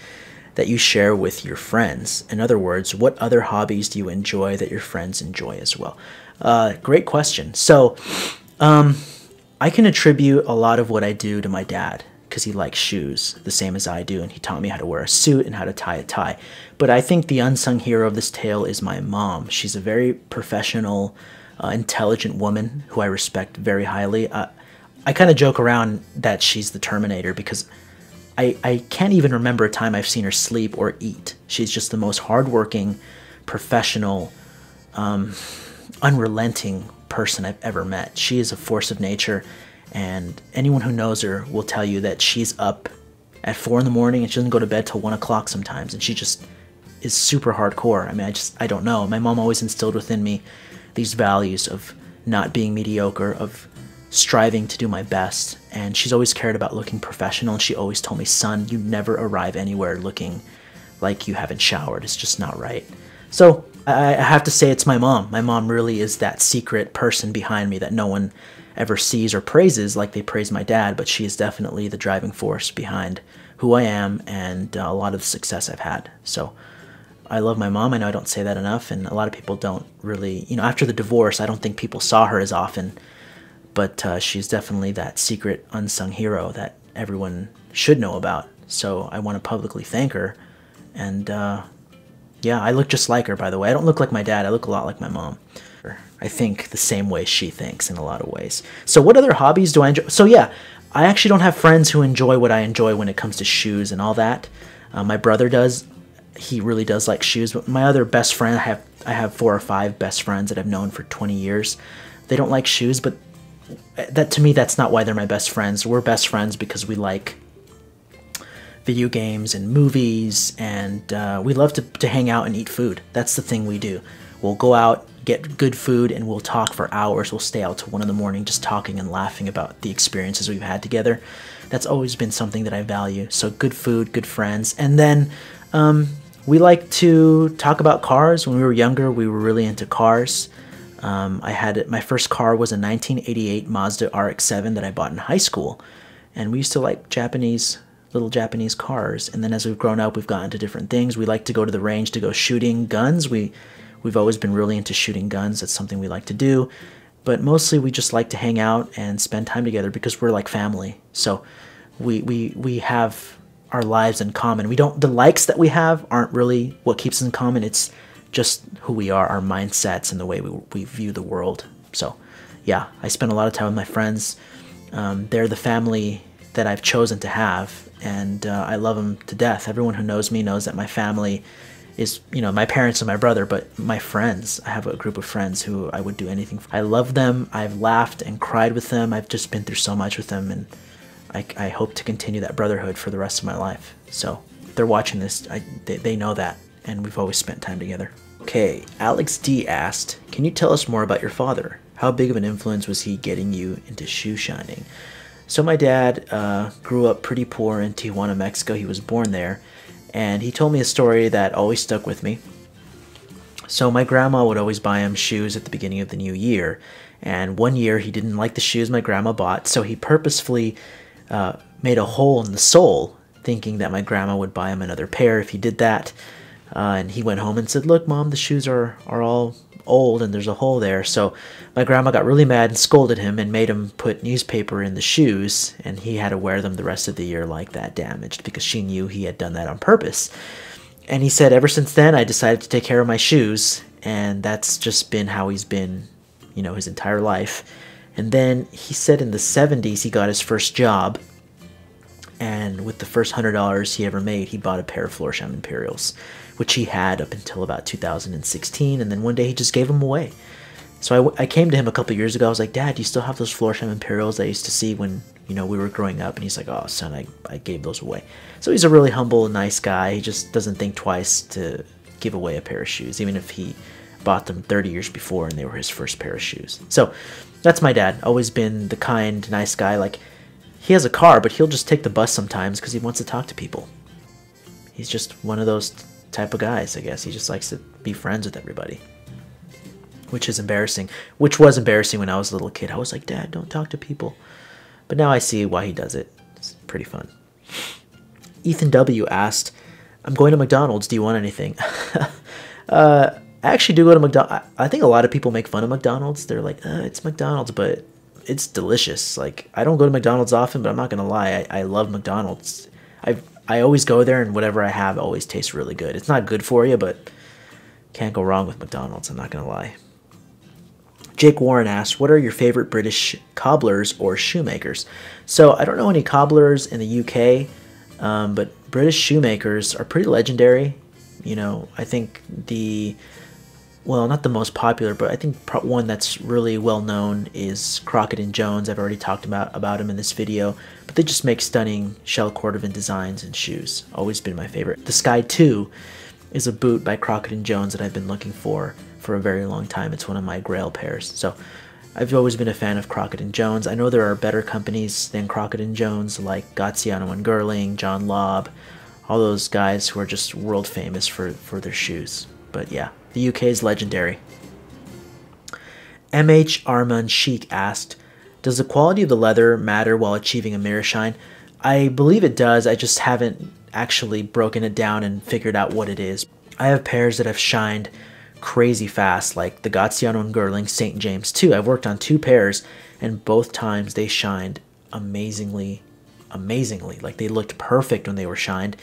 that you share with your friends? In other words, what other hobbies do you enjoy that your friends enjoy as well? Uh, great question. So um, I can attribute a lot of what I do to my dad, because he likes shoes the same as I do, and he taught me how to wear a suit and how to tie a tie. But I think the unsung hero of this tale is my mom. She's a very professional, uh, intelligent woman who I respect very highly. Uh, I kind of joke around that she's the Terminator, because I, I can't even remember a time I've seen her sleep or eat. She's just the most hardworking, professional, um, unrelenting person I've ever met. She is a force of nature. And anyone who knows her will tell you that she's up at four in the morning and she doesn't go to bed till one o'clock sometimes. And she just is super hardcore. I mean, I just, I don't know. My mom always instilled within me these values of not being mediocre, of striving to do my best. And she's always cared about looking professional. And she always told me, son, you never arrive anywhere looking like you haven't showered. It's just not right. So I have to say it's my mom. My mom really is that secret person behind me that no one ever sees or praises like they praise my dad, but she is definitely the driving force behind who I am and uh, a lot of the success I've had. So I love my mom. I know I don't say that enough, and a lot of people don't really, you know, after the divorce, I don't think people saw her as often, but uh, she's definitely that secret unsung hero that everyone should know about. So I want to publicly thank her. And uh, yeah, I look just like her, by the way. I don't look like my dad. I look a lot like my mom. I think the same way she thinks in a lot of ways. So what other hobbies do I enjoy? So yeah, I actually don't have friends who enjoy what I enjoy when it comes to shoes and all that. Uh, my brother does. He really does like shoes. But my other best friend, I have, I have four or five best friends that I've known for twenty years. They don't like shoes, but that to me, that's not why they're my best friends. We're best friends because we like video games and movies, and uh, we love to, to hang out and eat food. That's the thing we do. We'll go out, get good food, and we'll talk for hours. We'll stay out till one in the morning just talking and laughing about the experiences we've had together. That's always been something that I value. So good food, good friends. And then um, we like to talk about cars. When we were younger, we were really into cars. Um, I had my first car was a nineteen eighty-eight Mazda R X seven that I bought in high school. And we used to like Japanese, little Japanese cars. And then as we've grown up, we've gotten to different things. We like to go to the range to go shooting guns. We... We've always been really into shooting guns. That's something we like to do, but mostly we just like to hang out and spend time together because we're like family. So we, we, we have our lives in common. We don't, the likes that we have aren't really what keeps us in common. It's just who we are, our mindsets, and the way we, we view the world. So yeah, I spend a lot of time with my friends. Um, they're the family that I've chosen to have, and uh, I love them to death. Everyone who knows me knows that my family is, you know, my parents and my brother, but my friends, I have a group of friends who I would do anything for. I love them. I've laughed and cried with them. I've just been through so much with them, and I, I hope to continue that brotherhood for the rest of my life. So if they're watching this, I, they, they know that, and we've always spent time together. Okay, Alex D asked, can you tell us more about your father? How big of an influence was he getting you into shoe shining? So my dad uh, grew up pretty poor in Tijuana, Mexico. He was born there. and he told me a story that always stuck with me. So my grandma would always buy him shoes at the beginning of the new year, and one year he didn't like the shoes my grandma bought, so he purposefully uh, made a hole in the sole, thinking that my grandma would buy him another pair if he did that. Uh, and he went home and said, "Look, Mom, the shoes are, are all old and there's a hole there." So my grandma got really mad and scolded him and made him put newspaper in the shoes, and he had to wear them the rest of the year like that, damaged, because she knew he had done that on purpose. And he said, "Ever since then, I decided to take care of my shoes," and that's just been how he's been, you know, his entire life. And then he said in the seventies, he got his first job, and with the first one hundred dollars he ever made, he bought a pair of Florsheim Imperials, which he had up until about two thousand sixteen, and then one day he just gave them away. So I, I came to him a couple years ago. I was like, "Dad, do you still have those Florsheim Imperials that I used to see when, you know, we were growing up?" And he's like, "Oh, son, I, I gave those away." So he's a really humble, nice guy. He just doesn't think twice to give away a pair of shoes, even if he bought them thirty years before and they were his first pair of shoes. So that's my dad, always been the kind, nice guy. Like, he has a car, but he'll just take the bus sometimes because he wants to talk to people. He's just one of those type of guys, I guess. He just likes to be friends with everybody, which is embarrassing, which was embarrassing when I was a little kid. I was like, "Dad, don't talk to people." But now I see why he does it. It's pretty fun. Ethan W. asked, "I'm going to McDonald's. Do you want anything?" uh, I actually do go to McDonald's. I think a lot of people make fun of McDonald's. They're like, uh, it's McDonald's, but it's delicious. Like, I don't go to McDonald's often, but I'm not going to lie. I, I love McDonald's. I've I always go there, and whatever I have always tastes really good. It's not good for you, but can't go wrong with McDonald's, I'm not going to lie. Jake Warren asked, "What are your favorite British cobblers or shoemakers?" So I don't know any cobblers in the U K, um, but British shoemakers are pretty legendary. You know, I think the, well, not the most popular, but I think one that's really well known is Crockett and Jones. I've already talked about, about him in this video. But they just make stunning shell cordovan designs and shoes. Always been my favorite. The Sky two is a boot by Crockett and Jones that I've been looking for for a very long time. It's one of my grail pairs. So I've always been a fan of Crockett and Jones. I know there are better companies than Crockett and Jones, like Gaziano and Girling, John Lobb, all those guys who are just world famous for, for their shoes. But yeah, the U K is legendary. M H Arman Sheikh asked, "Does the quality of the leather matter while achieving a mirror shine?" I believe it does. I just haven't actually broken it down and figured out what it is. I have pairs that have shined crazy fast, like the Gaziano and Girling Saint James two. I've worked on two pairs, and both times they shined amazingly, amazingly. Like, they looked perfect when they were shined.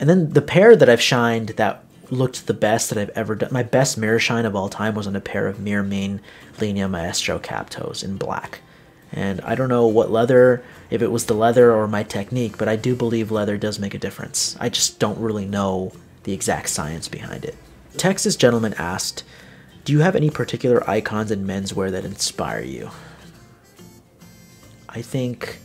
And then the pair that I've shined that looked the best that I've ever done, my best mirror shine of all time, was on a pair of Meermin Linea Maestro cap toes in black. And I don't know what leather, if it was the leather or my technique, but I do believe leather does make a difference. I just don't really know the exact science behind it. Texas Gentleman asked, "Do you have any particular icons in menswear that inspire you?" I think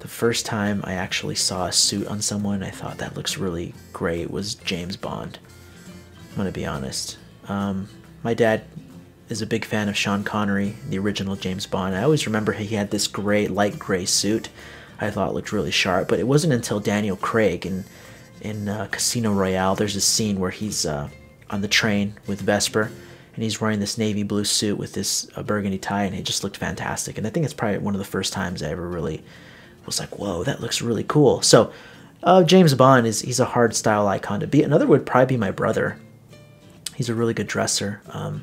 the first time I actually saw a suit on someone, I thought that looks really great, was James Bond. I'm gonna be honest. Um, my dad is a big fan of Sean Connery, the original James Bond. I always remember he had this gray, light gray suit I thought looked really sharp, but it wasn't until Daniel Craig in, in uh, Casino Royale, there's a scene where he's uh, on the train with Vesper, and he's wearing this navy blue suit with this uh, burgundy tie, and it just looked fantastic. And I think it's probably one of the first times I ever really was like, whoa, that looks really cool. So uh, James Bond, is he's a hard style icon to be. Another would probably be my brother. He's a really good dresser. Um,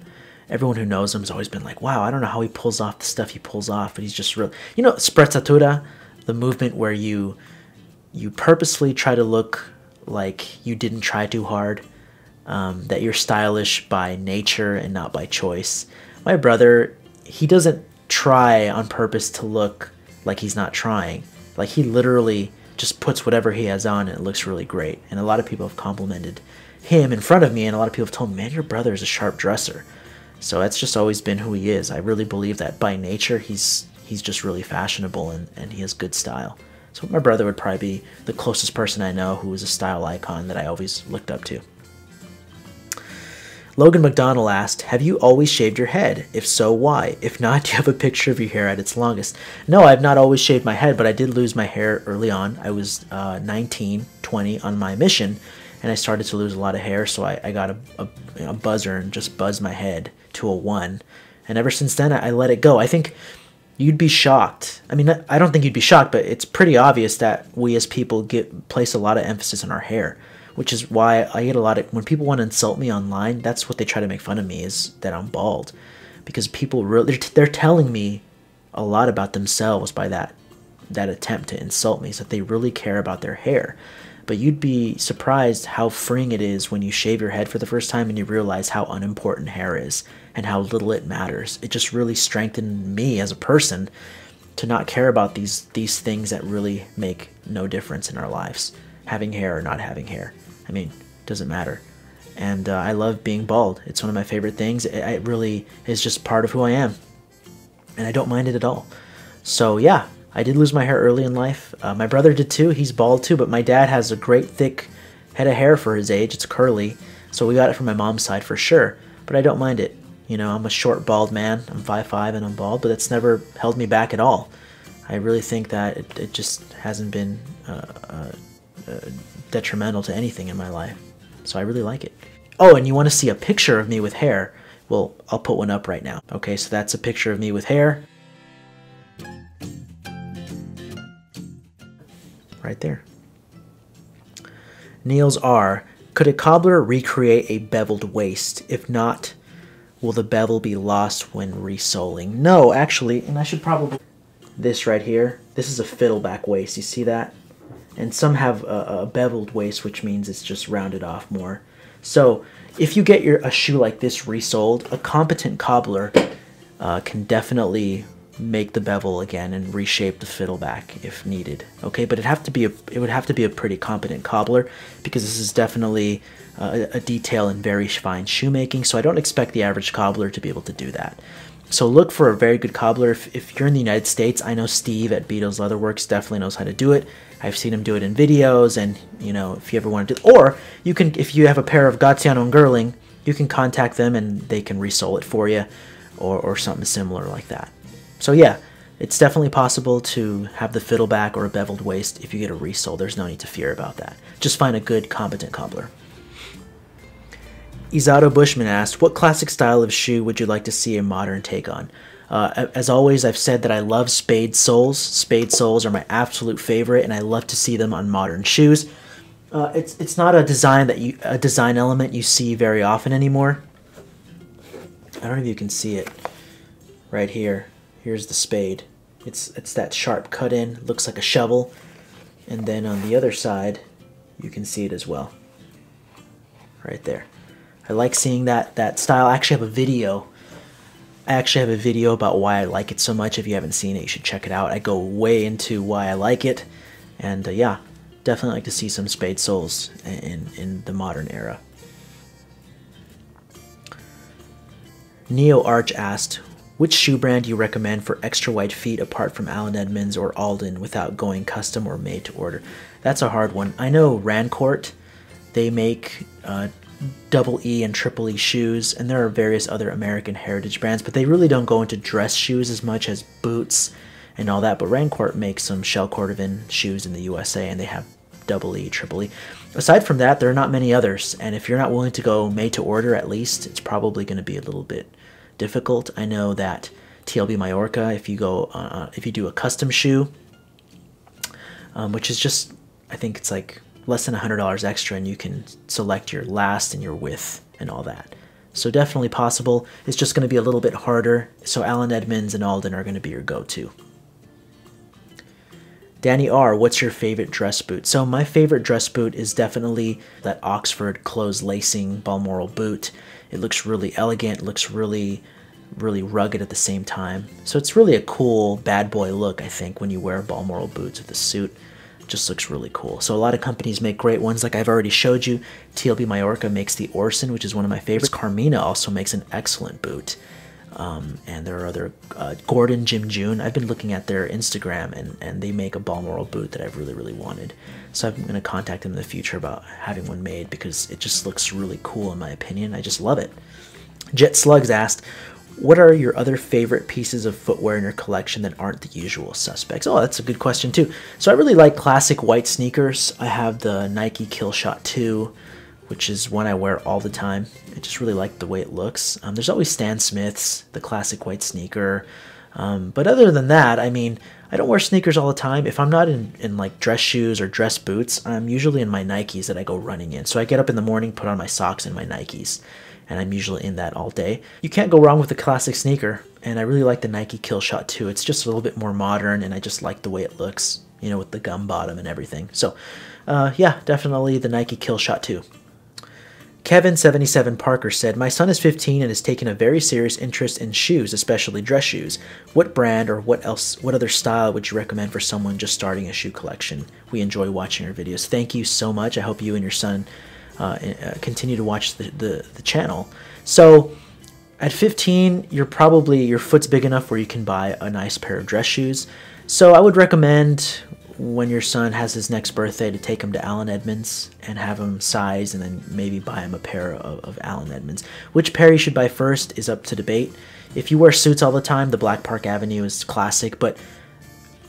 Everyone who knows him has always been like, wow, I don't know how he pulls off the stuff he pulls off, but he's just real. You know, sprezzatura, the movement where you you purposely try to look like you didn't try too hard, um, that you're stylish by nature and not by choice. My brother, he doesn't try on purpose to look like he's not trying. Like, he literally just puts whatever he has on and it looks really great. And a lot of people have complimented him in front of me, and a lot of people have told me, man, your brother is a sharp dresser. So that's just always been who he is. I really believe that by nature, he's he's just really fashionable, and, and he has good style. So my brother would probably be the closest person I know who is a style icon that I always looked up to. Logan McDonald asked, have you always shaved your head? If so, why? If not, do you have a picture of your hair at its longest? No, I have not always shaved my head, but I did lose my hair early on. I was uh, nineteen, twenty on my mission, and I started to lose a lot of hair, so I, I got a, a, a buzzer and just buzzed my head to a one. And ever since then, I, I let it go. I think you'd be shocked. I mean, I don't think you'd be shocked, but it's pretty obvious that we as people get place a lot of emphasis on our hair, which is why I get a lot of, when people want to insult me online, that's what they try to make fun of me, is that I'm bald. Because people really, they're, they're telling me a lot about themselves by that, that attempt to insult me, so that they really care about their hair. But you'd be surprised how freeing it is when you shave your head for the first time and you realize how unimportant hair is and how little it matters. It just really strengthened me as a person to not care about these these things that really make no difference in our lives. Having hair or not having hair, I mean, it doesn't matter. And uh, I love being bald. It's one of my favorite things. It, it really is just part of who I am, and I don't mind it at all. So yeah. I did lose my hair early in life. Uh, my brother did too. He's bald too, but my dad has a great thick head of hair for his age. It's curly, so we got it from my mom's side for sure, but I don't mind it. You know, I'm a short, bald man. I'm five five and I'm bald, but it's never held me back at all. I really think that it, it just hasn't been uh, uh, uh, detrimental to anything in my life, so I really like it. Oh, and you want to see a picture of me with hair? Well, I'll put one up right now. Okay, so that's a picture of me with hair. Right there. Niels R. Could a cobbler recreate a beveled waist? If not, will the bevel be lost when resoling? No, actually, and I should probably... This right here, this is a fiddleback waist, you see that? And some have a, a beveled waist, which means it's just rounded off more. So, if you get your a shoe like this resoled, a competent cobbler uh, can definitely make the bevel again and reshape the fiddle back if needed. Okay, but it have to be a it would have to be a pretty competent cobbler, because this is definitely uh, a detail in very fine shoemaking, so I don't expect the average cobbler to be able to do that. So look for a very good cobbler. If, if you're in the United States, I know Steve at Beetle's Leatherworks definitely knows how to do it. I've seen him do it in videos, and you know, if you ever want to do, or you can, if you have a pair of Gaziano and Girling, you can contact them and they can resole it for you, or, or something similar like that. So yeah, it's definitely possible to have the fiddle back or a beveled waist if you get a resole. There's no need to fear about that. Just find a good, competent cobbler. Izado Bushman asked, what classic style of shoe would you like to see a modern take on? Uh, as always, I've said that I love spade soles. Spade soles are my absolute favorite, and I love to see them on modern shoes. Uh, it's it's not a design that you a design element you see very often anymore. I don't know if you can see it right here. Here's the spade. It's it's that sharp cut in, looks like a shovel. And then on the other side, you can see it as well. Right there. I like seeing that that style. I actually have a video. I actually have a video about why I like it so much. If you haven't seen it, you should check it out. I go way into why I like it. And uh, yeah, definitely like to see some spade soles in, in the modern era. Neo Arch asked, which shoe brand do you recommend for extra wide feet apart from Allen Edmonds or Alden without going custom or made to order? That's a hard one. I know Rancourt, they make uh, double E and triple E shoes, and there are various other American heritage brands, but they really don't go into dress shoes as much as boots and all that, but Rancourt makes some shell cordovan shoes in the U S A, and they have double E, triple E. Aside from that, there are not many others, and if you're not willing to go made to order at least, it's probably going to be a little bit difficult. I know that T L B Mallorca, if you go, uh, if you do a custom shoe, um, which is just, I think it's like less than one hundred dollars extra, and you can select your last and your width and all that. So definitely possible. It's just going to be a little bit harder. So Allen Edmonds and Alden are going to be your go-to. Danny R, what's your favorite dress boot? So my favorite dress boot is definitely that Oxford closed lacing Balmoral boot. It looks really elegant, looks really, really rugged at the same time. So it's really a cool bad boy look, I think, when you wear Balmoral boots with a suit. It just looks really cool. So a lot of companies make great ones, like I've already showed you. T L B Mallorca makes the Orson, which is one of my favorites. Carmina also makes an excellent boot. Um, and there are other, uh, Gordon Zhen Jun. I've been looking at their Instagram, and, and they make a Balmoral boot that I've really, really wanted. So I'm going to contact them in the future about having one made, because it just looks really cool in my opinion. I just love it. Jet Slugs asked, what are your other favorite pieces of footwear in your collection that aren't the usual suspects? Oh, that's a good question too. So I really like classic white sneakers. I have the Nike Killshot two, which is one I wear all the time. I just really like the way it looks. Um, there's always Stan Smith's, the classic white sneaker. Um, but other than that, I mean, I don't wear sneakers all the time. If I'm not in, in like dress shoes or dress boots, I'm usually in my Nikes that I go running in. So I get up in the morning, put on my socks and my Nikes, and I'm usually in that all day. You can't go wrong with a classic sneaker, and I really like the Nike Killshot two. It's just a little bit more modern, and I just like the way it looks, you know, with the gum bottom and everything. So uh, yeah, definitely the Nike Killshot two. Kevin seventy-seven Parker said, my son is fifteen and has taken a very serious interest in shoes, especially dress shoes. What brand or what else, what other style would you recommend for someone just starting a shoe collection? We enjoy watching your videos. Thank you so much. I hope you and your son uh, continue to watch the, the, the channel. So at fifteen, you're probably, your foot's big enough where you can buy a nice pair of dress shoes. So I would recommend, when your son has his next birthday, to take him to Allen Edmonds and have him size, and then maybe buy him a pair of, of Allen Edmonds. Which pair you should buy first is up to debate. If you wear suits all the time, the Black Park Avenue is classic, but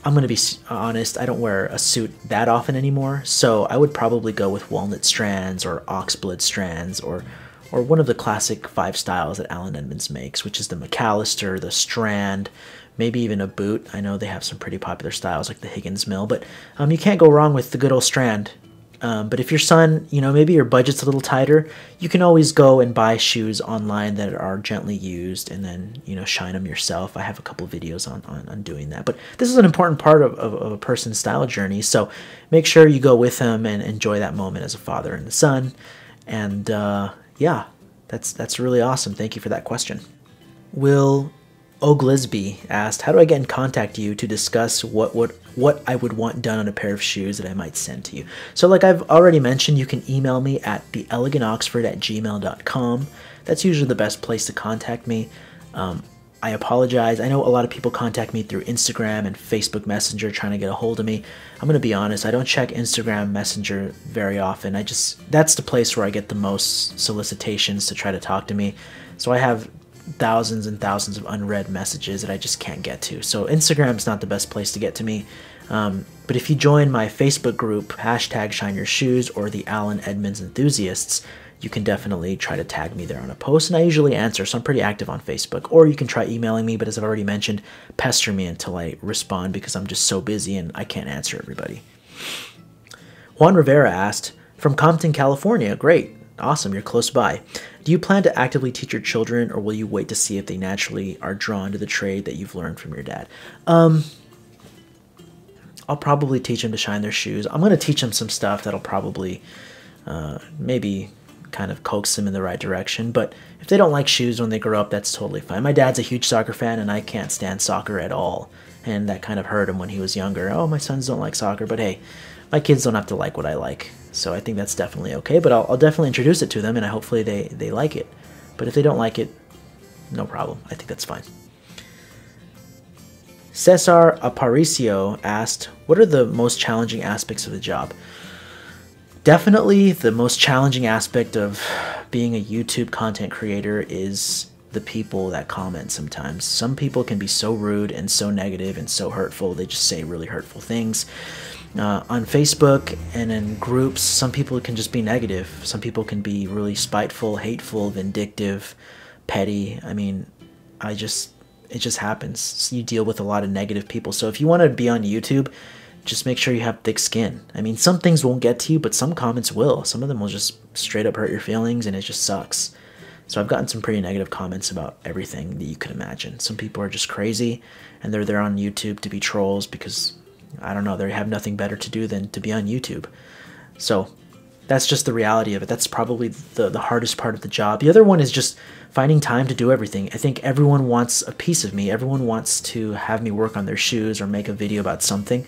I'm going to be honest, I don't wear a suit that often anymore, so I would probably go with Walnut Strands or Oxblood Strands, or or one of the classic five styles that Allen Edmonds makes, which is the McAllister, the Strand, maybe even a boot. I know they have some pretty popular styles like the Higgins Mill, but um, you can't go wrong with the good old Strand. Um, but if your son, you know, maybe your budget's a little tighter, you can always go and buy shoes online that are gently used, and then, you know, shine them yourself. I have a couple videos on, on, on doing that. But this is an important part of, of, of a person's style journey, so make sure you go with him and enjoy that moment as a father and a son. And uh, yeah, that's, that's really awesome. Thank you for that question. Will Oglisby asked, how do I get in contact with you to discuss what would what I would want done on a pair of shoes that I might send to you? So like I've already mentioned, you can email me at the elegant oxford at gmail dot com. That's usually the best place to contact me. Um, I apologize. I know a lot of people contact me through Instagram and Facebook Messenger trying to get a hold of me. I'm going to be honest, I don't check Instagram Messenger very often. I just, that's the place where I get the most solicitations to try to talk to me. So I have thousands and thousands of unread messages that I just can't get to. So Instagram's not the best place to get to me. Um, but if you join my Facebook group, hashtag Shine Your Shoes or the Allen Edmonds Enthusiasts, you can definitely try to tag me there on a post, and I usually answer, so I'm pretty active on Facebook. Or you can try emailing me, but as I've already mentioned, pester me until I respond, because I'm just so busy and I can't answer everybody. Juan Rivera asked, from Compton, California. Great. Awesome, you're close by. Do you plan to actively teach your children, or will you wait to see if they naturally are drawn to the trade that you've learned from your dad? Um, I'll probably teach them to shine their shoes. I'm going to teach them some stuff that'll probably uh, maybe kind of coax them in the right direction. But if they don't like shoes when they grow up, that's totally fine. My dad's a huge soccer fan, and I can't stand soccer at all. And that kind of hurt him when he was younger. Oh, my sons don't like soccer, but hey, my kids don't have to like what I like. So I think that's definitely okay, but I'll, I'll definitely introduce it to them, and I hopefully they, they like it. But if they don't like it, no problem. I think that's fine. Cesar Aparicio asked, what are the most challenging aspects of the job? Definitely the most challenging aspect of being a YouTube content creator is the people that comment sometimes. Some people can be so rude and so negative and so hurtful. They just say really hurtful things. Uh, on Facebook and in groups, some people can just be negative. Some people can be really spiteful, hateful, vindictive, petty. I mean, I just, it just happens. You deal with a lot of negative people. So if you want to be on YouTube, just make sure you have thick skin. I mean, some things won't get to you, but some comments will. Some of them will just straight up hurt your feelings, and it just sucks. So I've gotten some pretty negative comments about everything that you could imagine. Some people are just crazy, and they're there on YouTube to be trolls because, I don't know, they have nothing better to do than to be on YouTube. So that's just the reality of it. That's probably the, the hardest part of the job. The other one is just finding time to do everything. I think everyone wants a piece of me. Everyone wants to have me work on their shoes or make a video about something.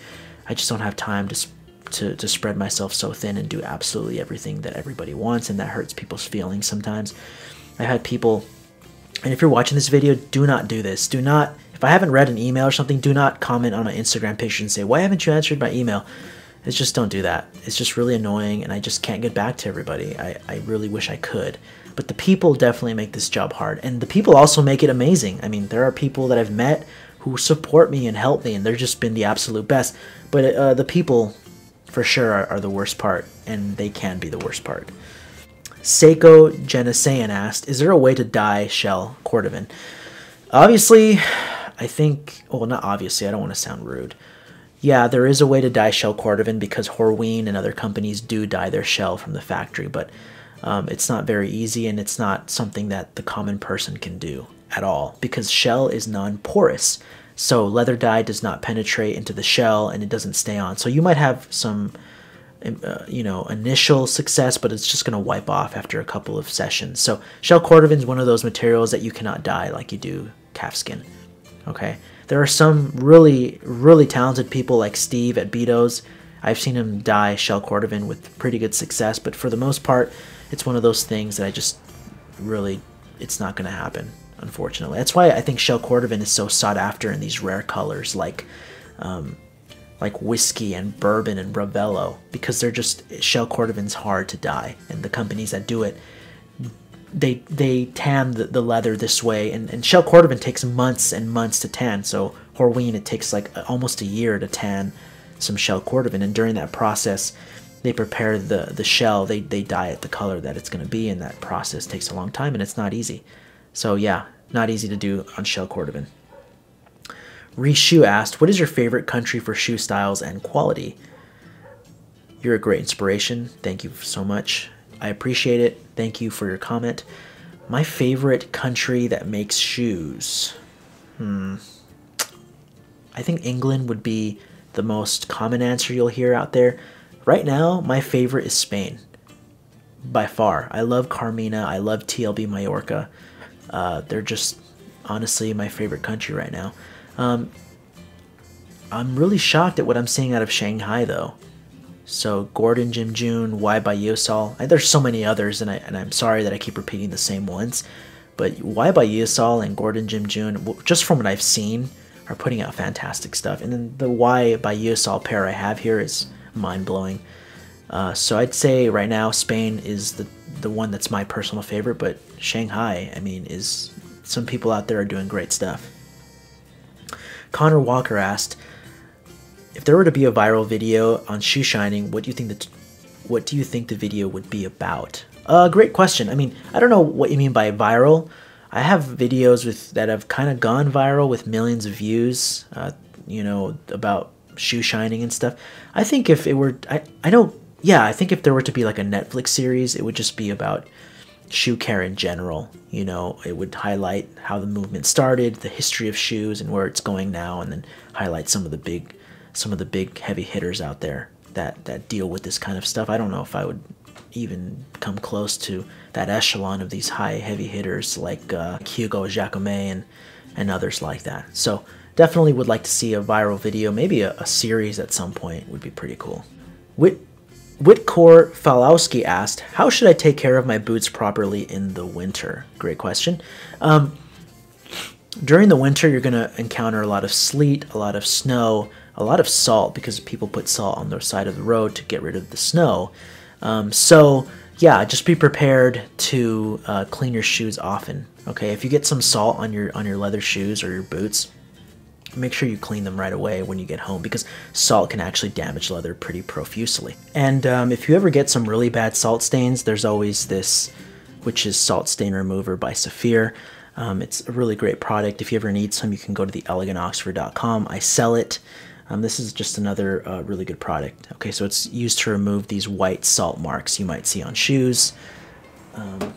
I just don't have time to, to, to spread myself so thin and do absolutely everything that everybody wants, and that hurts people's feelings sometimes. I've had people And if you're watching this video, do not do this. Do not, if I haven't read an email or something, do not comment on my Instagram picture and say, why haven't you answered my email? It's just, don't do that. It's just really annoying, and I just can't get back to everybody. I, I really wish I could. But the people definitely make this job hard, and the people also make it amazing. I mean, there are people that I've met who support me and help me, and they've just been the absolute best. But uh, the people, for sure, are, are the worst part, and they can be the worst part. Seiko Genesean asked, is there a way to dye shell cordovan? Obviously, I think, well, not obviously, I don't want to sound rude. Yeah, there is a way to dye shell cordovan because Horween and other companies do dye their shell from the factory, but um, it's not very easy, and it's not something that the common person can do at all because shell is non-porous. So leather dye does not penetrate into the shell, and it doesn't stay on. So you might have some Uh, you know, initial success, but it's just going to wipe off after a couple of sessions. So shell cordovan is one of those materials that you cannot dye like you do calfskin. Okay, there are some really, really talented people like Steve at Beetle's. I've seen him dye shell cordovan with pretty good success, but for the most part, it's one of those things that I just really, it's not going to happen, unfortunately. That's why I think shell cordovan is so sought after in these rare colors like um, like whiskey and bourbon and Ravello, because they're just, shell cordovan's hard to dye, and the companies that do it, they they tan the, the leather this way, and, and shell cordovan takes months and months to tan. So Horween, it takes like almost a year to tan some shell cordovan, and during that process, they prepare the, the shell, they, they dye it the color that it's gonna be, and that process takes a long time, and it's not easy. So yeah, not easy to do on shell cordovan. Reshu asked, what is your favorite country for shoe styles and quality? You're a great inspiration. Thank you so much. I appreciate it. Thank you for your comment. My favorite country that makes shoes. Hmm. I think England would be the most common answer you'll hear out there. Right now, my favorite is Spain. By far. I love Carmina. I love T L B Mallorca. Uh, they're just honestly my favorite country right now. Um, I'm really shocked at what I'm seeing out of Shanghai, though. So Gordon Zhen Jun, Y by Yeossal. There's so many others, and, I, and I'm sorry that I keep repeating the same ones. But Y by Yeossal and Gordon Zhen Jun, just from what I've seen, are putting out fantastic stuff. And then the Y by Yeossal pair I have here is mind-blowing. Uh, so I'd say right now Spain is the, the one that's my personal favorite, but Shanghai, I mean, is some people out there are doing great stuff. Connor Walker asked, if there were to be a viral video on shoe shining, what do you think that what do you think the video would be about? Uh great question. I mean, I don't know what you mean by viral. I have videos with that have kind of gone viral with millions of views, uh, you know, about shoe shining and stuff. I think if it were I I don't yeah, I think if there were to be like a Netflix series, it would just be about shoe care in general. You know, it would highlight how the movement started, the history of shoes and where it's going now, and then highlight some of the big some of the big heavy hitters out there that that deal with this kind of stuff. I don't know if I would even come close to that echelon of these high heavy hitters like uh, Hugo Jacome and and others like that. So definitely would like to see a viral video. Maybe a, a series at some point would be pretty cool. With Whitcore Falowski asked, how should I take care of my boots properly in the winter? Great question. Um, during the winter, you're going to encounter a lot of sleet, a lot of snow, a lot of salt, because people put salt on their side of the road to get rid of the snow. Um, so yeah, just be prepared to uh, clean your shoes often. Okay, if you get some salt on your, on your leather shoes or your boots, make sure you clean them right away when you get home, because salt can actually damage leather pretty profusely. And um, if you ever get some really bad salt stains, there's always this, which is Salt Stain Remover by Saphir. Um, it's a really great product. If you ever need some, you can go to the elegant oxford dot com. I sell it. Um, this is just another uh, really good product. Okay, so it's used to remove these white salt marks you might see on shoes. Um,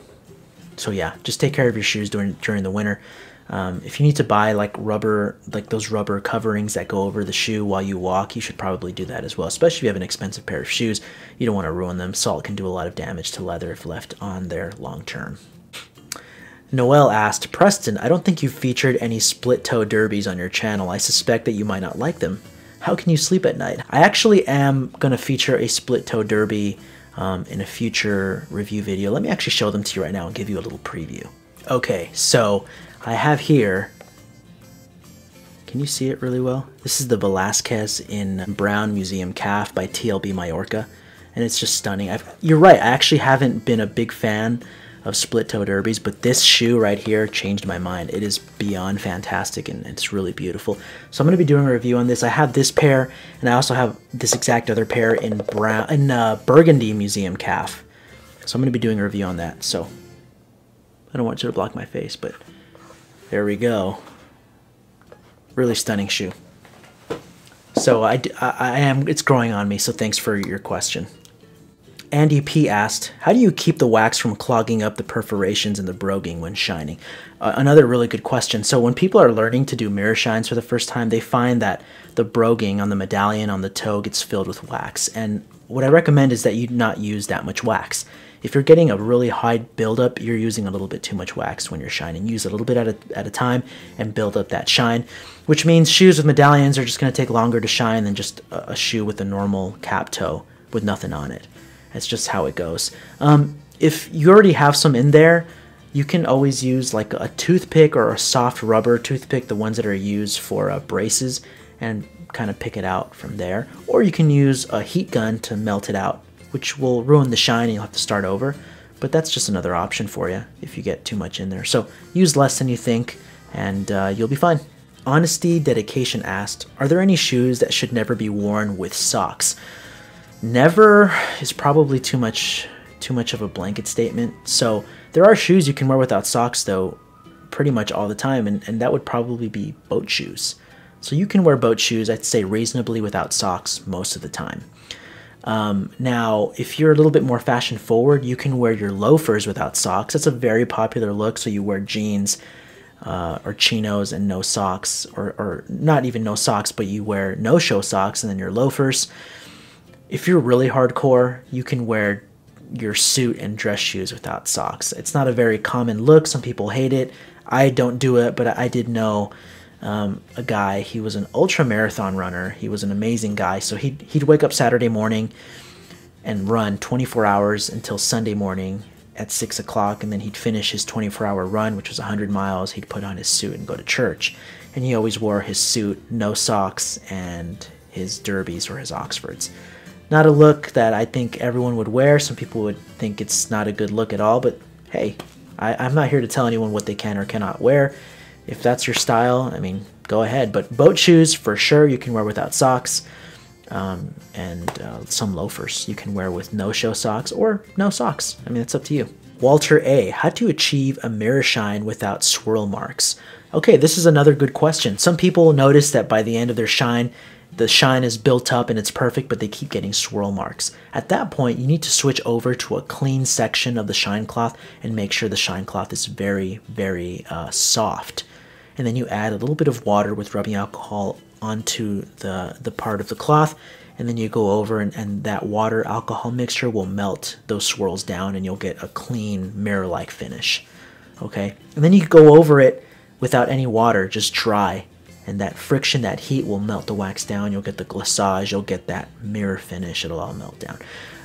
so yeah, just take care of your shoes during, during the winter. Um, if you need to buy like rubber, like those rubber coverings that go over the shoe while you walk, you should probably do that as well. Especially if you have an expensive pair of shoes, you don't want to ruin them. Salt can do a lot of damage to leather if left on there long term. Noel asked, Preston, I don't think you've featured any split toe derbies on your channel. I suspect that you might not like them. How can you sleep at night? I actually am going to feature a split toe derby um, in a future review video. Let me actually show them to you right now and give you a little preview. Okay, so I have here, can you see it really well? This is the Velasquez in Brown Museum Calf by T L B Mallorca, and it's just stunning. I've, you're right, I actually haven't been a big fan of split-toe derbies, but this shoe right here changed my mind. It is beyond fantastic, and it's really beautiful. So I'm going to be doing a review on this. I have this pair, and I also have this exact other pair in brown in uh, Burgundy Museum Calf. So I'm going to be doing a review on that, so I don't want you to block my face, but there we go. Really stunning shoe. So I, I, I am, it's growing on me, so thanks for your question. Andy P asked, how do you keep the wax from clogging up the perforations in the broguing when shining? Uh, another really good question. So when people are learning to do mirror shines for the first time, they find that the broguing on the medallion on the toe gets filled with wax. And what I recommend is that you not use that much wax. If you're getting a really high buildup, you're using a little bit too much wax when you're shining. Use a little bit at a, at a time and build up that shine, which means shoes with medallions are just going to take longer to shine than just a, a shoe with a normal cap toe with nothing on it. That's just how it goes. Um, if you already have some in there, you can always use like a toothpick or a soft rubber toothpick, the ones that are used for uh, braces, and kind of pick it out from there. Or you can use a heat gun to melt it out, which will ruin the shine and you'll have to start over. But that's just another option for you if you get too much in there. So use less than you think and uh, you'll be fine. Honesty Dedication asked, are there any shoes that should never be worn with socks? Never is probably too much too much of a blanket statement. So there are shoes you can wear without socks though pretty much all the time, and, and that would probably be boat shoes. So you can wear boat shoes, I'd say, reasonably without socks most of the time. Um, now, if you're a little bit more fashion forward, you can wear your loafers without socks. That's a very popular look, so you wear jeans uh, or chinos and no socks, or, or not even no socks, but you wear no-show socks and then your loafers. If you're really hardcore, you can wear your suit and dress shoes without socks. It's not a very common look. Some people hate it. I don't do it, but I did know um, a guy. He was an ultra marathon runner. He was an amazing guy. So he'd, he'd wake up Saturday morning and run twenty-four hours until Sunday morning at six o'clock, and then he'd finish his twenty-four hour run, which was one hundred miles. He'd put on his suit and go to church. And he always wore his suit, no socks, and his derbies or his Oxfords. Not a look that I think everyone would wear. Some people would think it's not a good look at all, but hey, I, I'm not here to tell anyone what they can or cannot wear. If that's your style, I mean, go ahead. But boat shoes, for sure, you can wear without socks. Um, and uh, some loafers you can wear with no-show socks or no socks. I mean, it's up to you. Walter A, how to achieve a mirror shine without swirl marks? Okay, this is another good question. Some people notice that by the end of their shine, the shine is built up and it's perfect, but they keep getting swirl marks. At that point, you need to switch over to a clean section of the shine cloth and make sure the shine cloth is very, very uh, soft. And then you add a little bit of water with rubbing alcohol onto the, the part of the cloth. And then you go over and, and that water alcohol mixture will melt those swirls down and you'll get a clean mirror-like finish. Okay. And then you go over it without any water, just dry. And that friction, that heat will melt the wax down. You'll get the glissage. You'll get that mirror finish. It'll all melt down.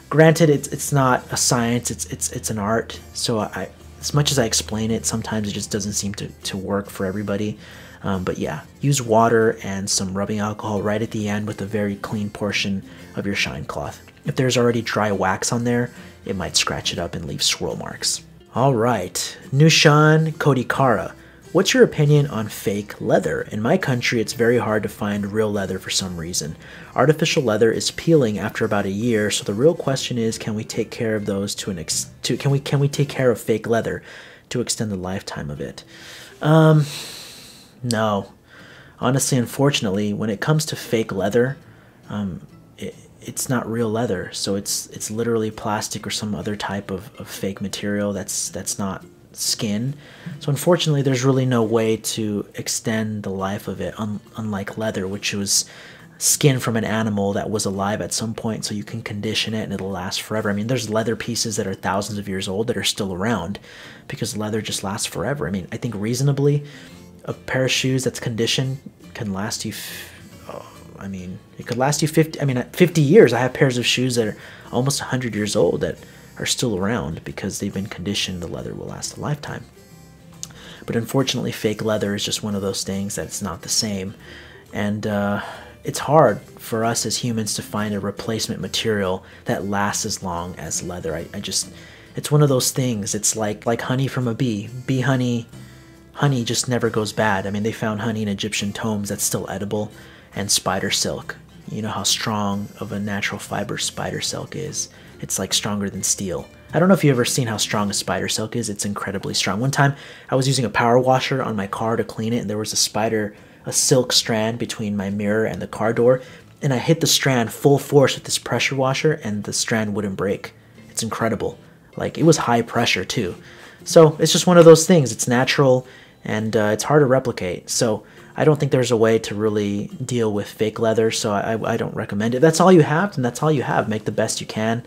Granted, it's it's not a science. It's it's it's an art. So I, as much as I explain it, sometimes it just doesn't seem to to work for everybody. Um, but yeah, use water and some rubbing alcohol right at the end with a very clean portion of your shine cloth. If there's already dry wax on there, it might scratch it up and leave swirl marks. All right, Nushan Kodikara. What's your opinion on fake leather? In my country, it's very hard to find real leather for some reason. Artificial leather is peeling after about a year, so the real question is, can we take care of those to an ex to can we can we take care of fake leather to extend the lifetime of it? Um, no. Honestly, unfortunately, when it comes to fake leather, um, it, it's not real leather, so it's it's literally plastic or some other type of, of fake material that's that's not skin. So unfortunately, there's really no way to extend the life of it, un unlike leather, which was skin from an animal that was alive at some point, so you can condition it and it'll last forever. I mean, there's leather pieces that are thousands of years old that are still around because leather just lasts forever. I mean, I think reasonably, a pair of shoes that's conditioned can last you, oh, I mean, it could last you fifty, I mean, fifty years. I have pairs of shoes that are almost one hundred years old that are still around because they've been conditioned. The leather will last a lifetime. But unfortunately, fake leather is just one of those things that's not the same. And uh, it's hard for us as humans to find a replacement material that lasts as long as leather. I, I just, it's one of those things. It's like like honey from a bee. Bee honey, honey just never goes bad. I mean, they found honey in Egyptian tombs that's still edible, and spider silk. You know how strong of a natural fiber spider silk is. It's like stronger than steel. I don't know if you've ever seen how strong a spider silk is. It's incredibly strong. One time I was using a power washer on my car to clean it, and there was a spider, a silk strand between my mirror and the car door, and I hit the strand full force with this pressure washer, and the strand wouldn't break. It's incredible. Like, it was high pressure too. So it's just one of those things. It's natural, and uh, it's hard to replicate. So I don't think there's a way to really deal with fake leather, so I, I don't recommend it. If that's all you have, then that's all you have. Make the best you can.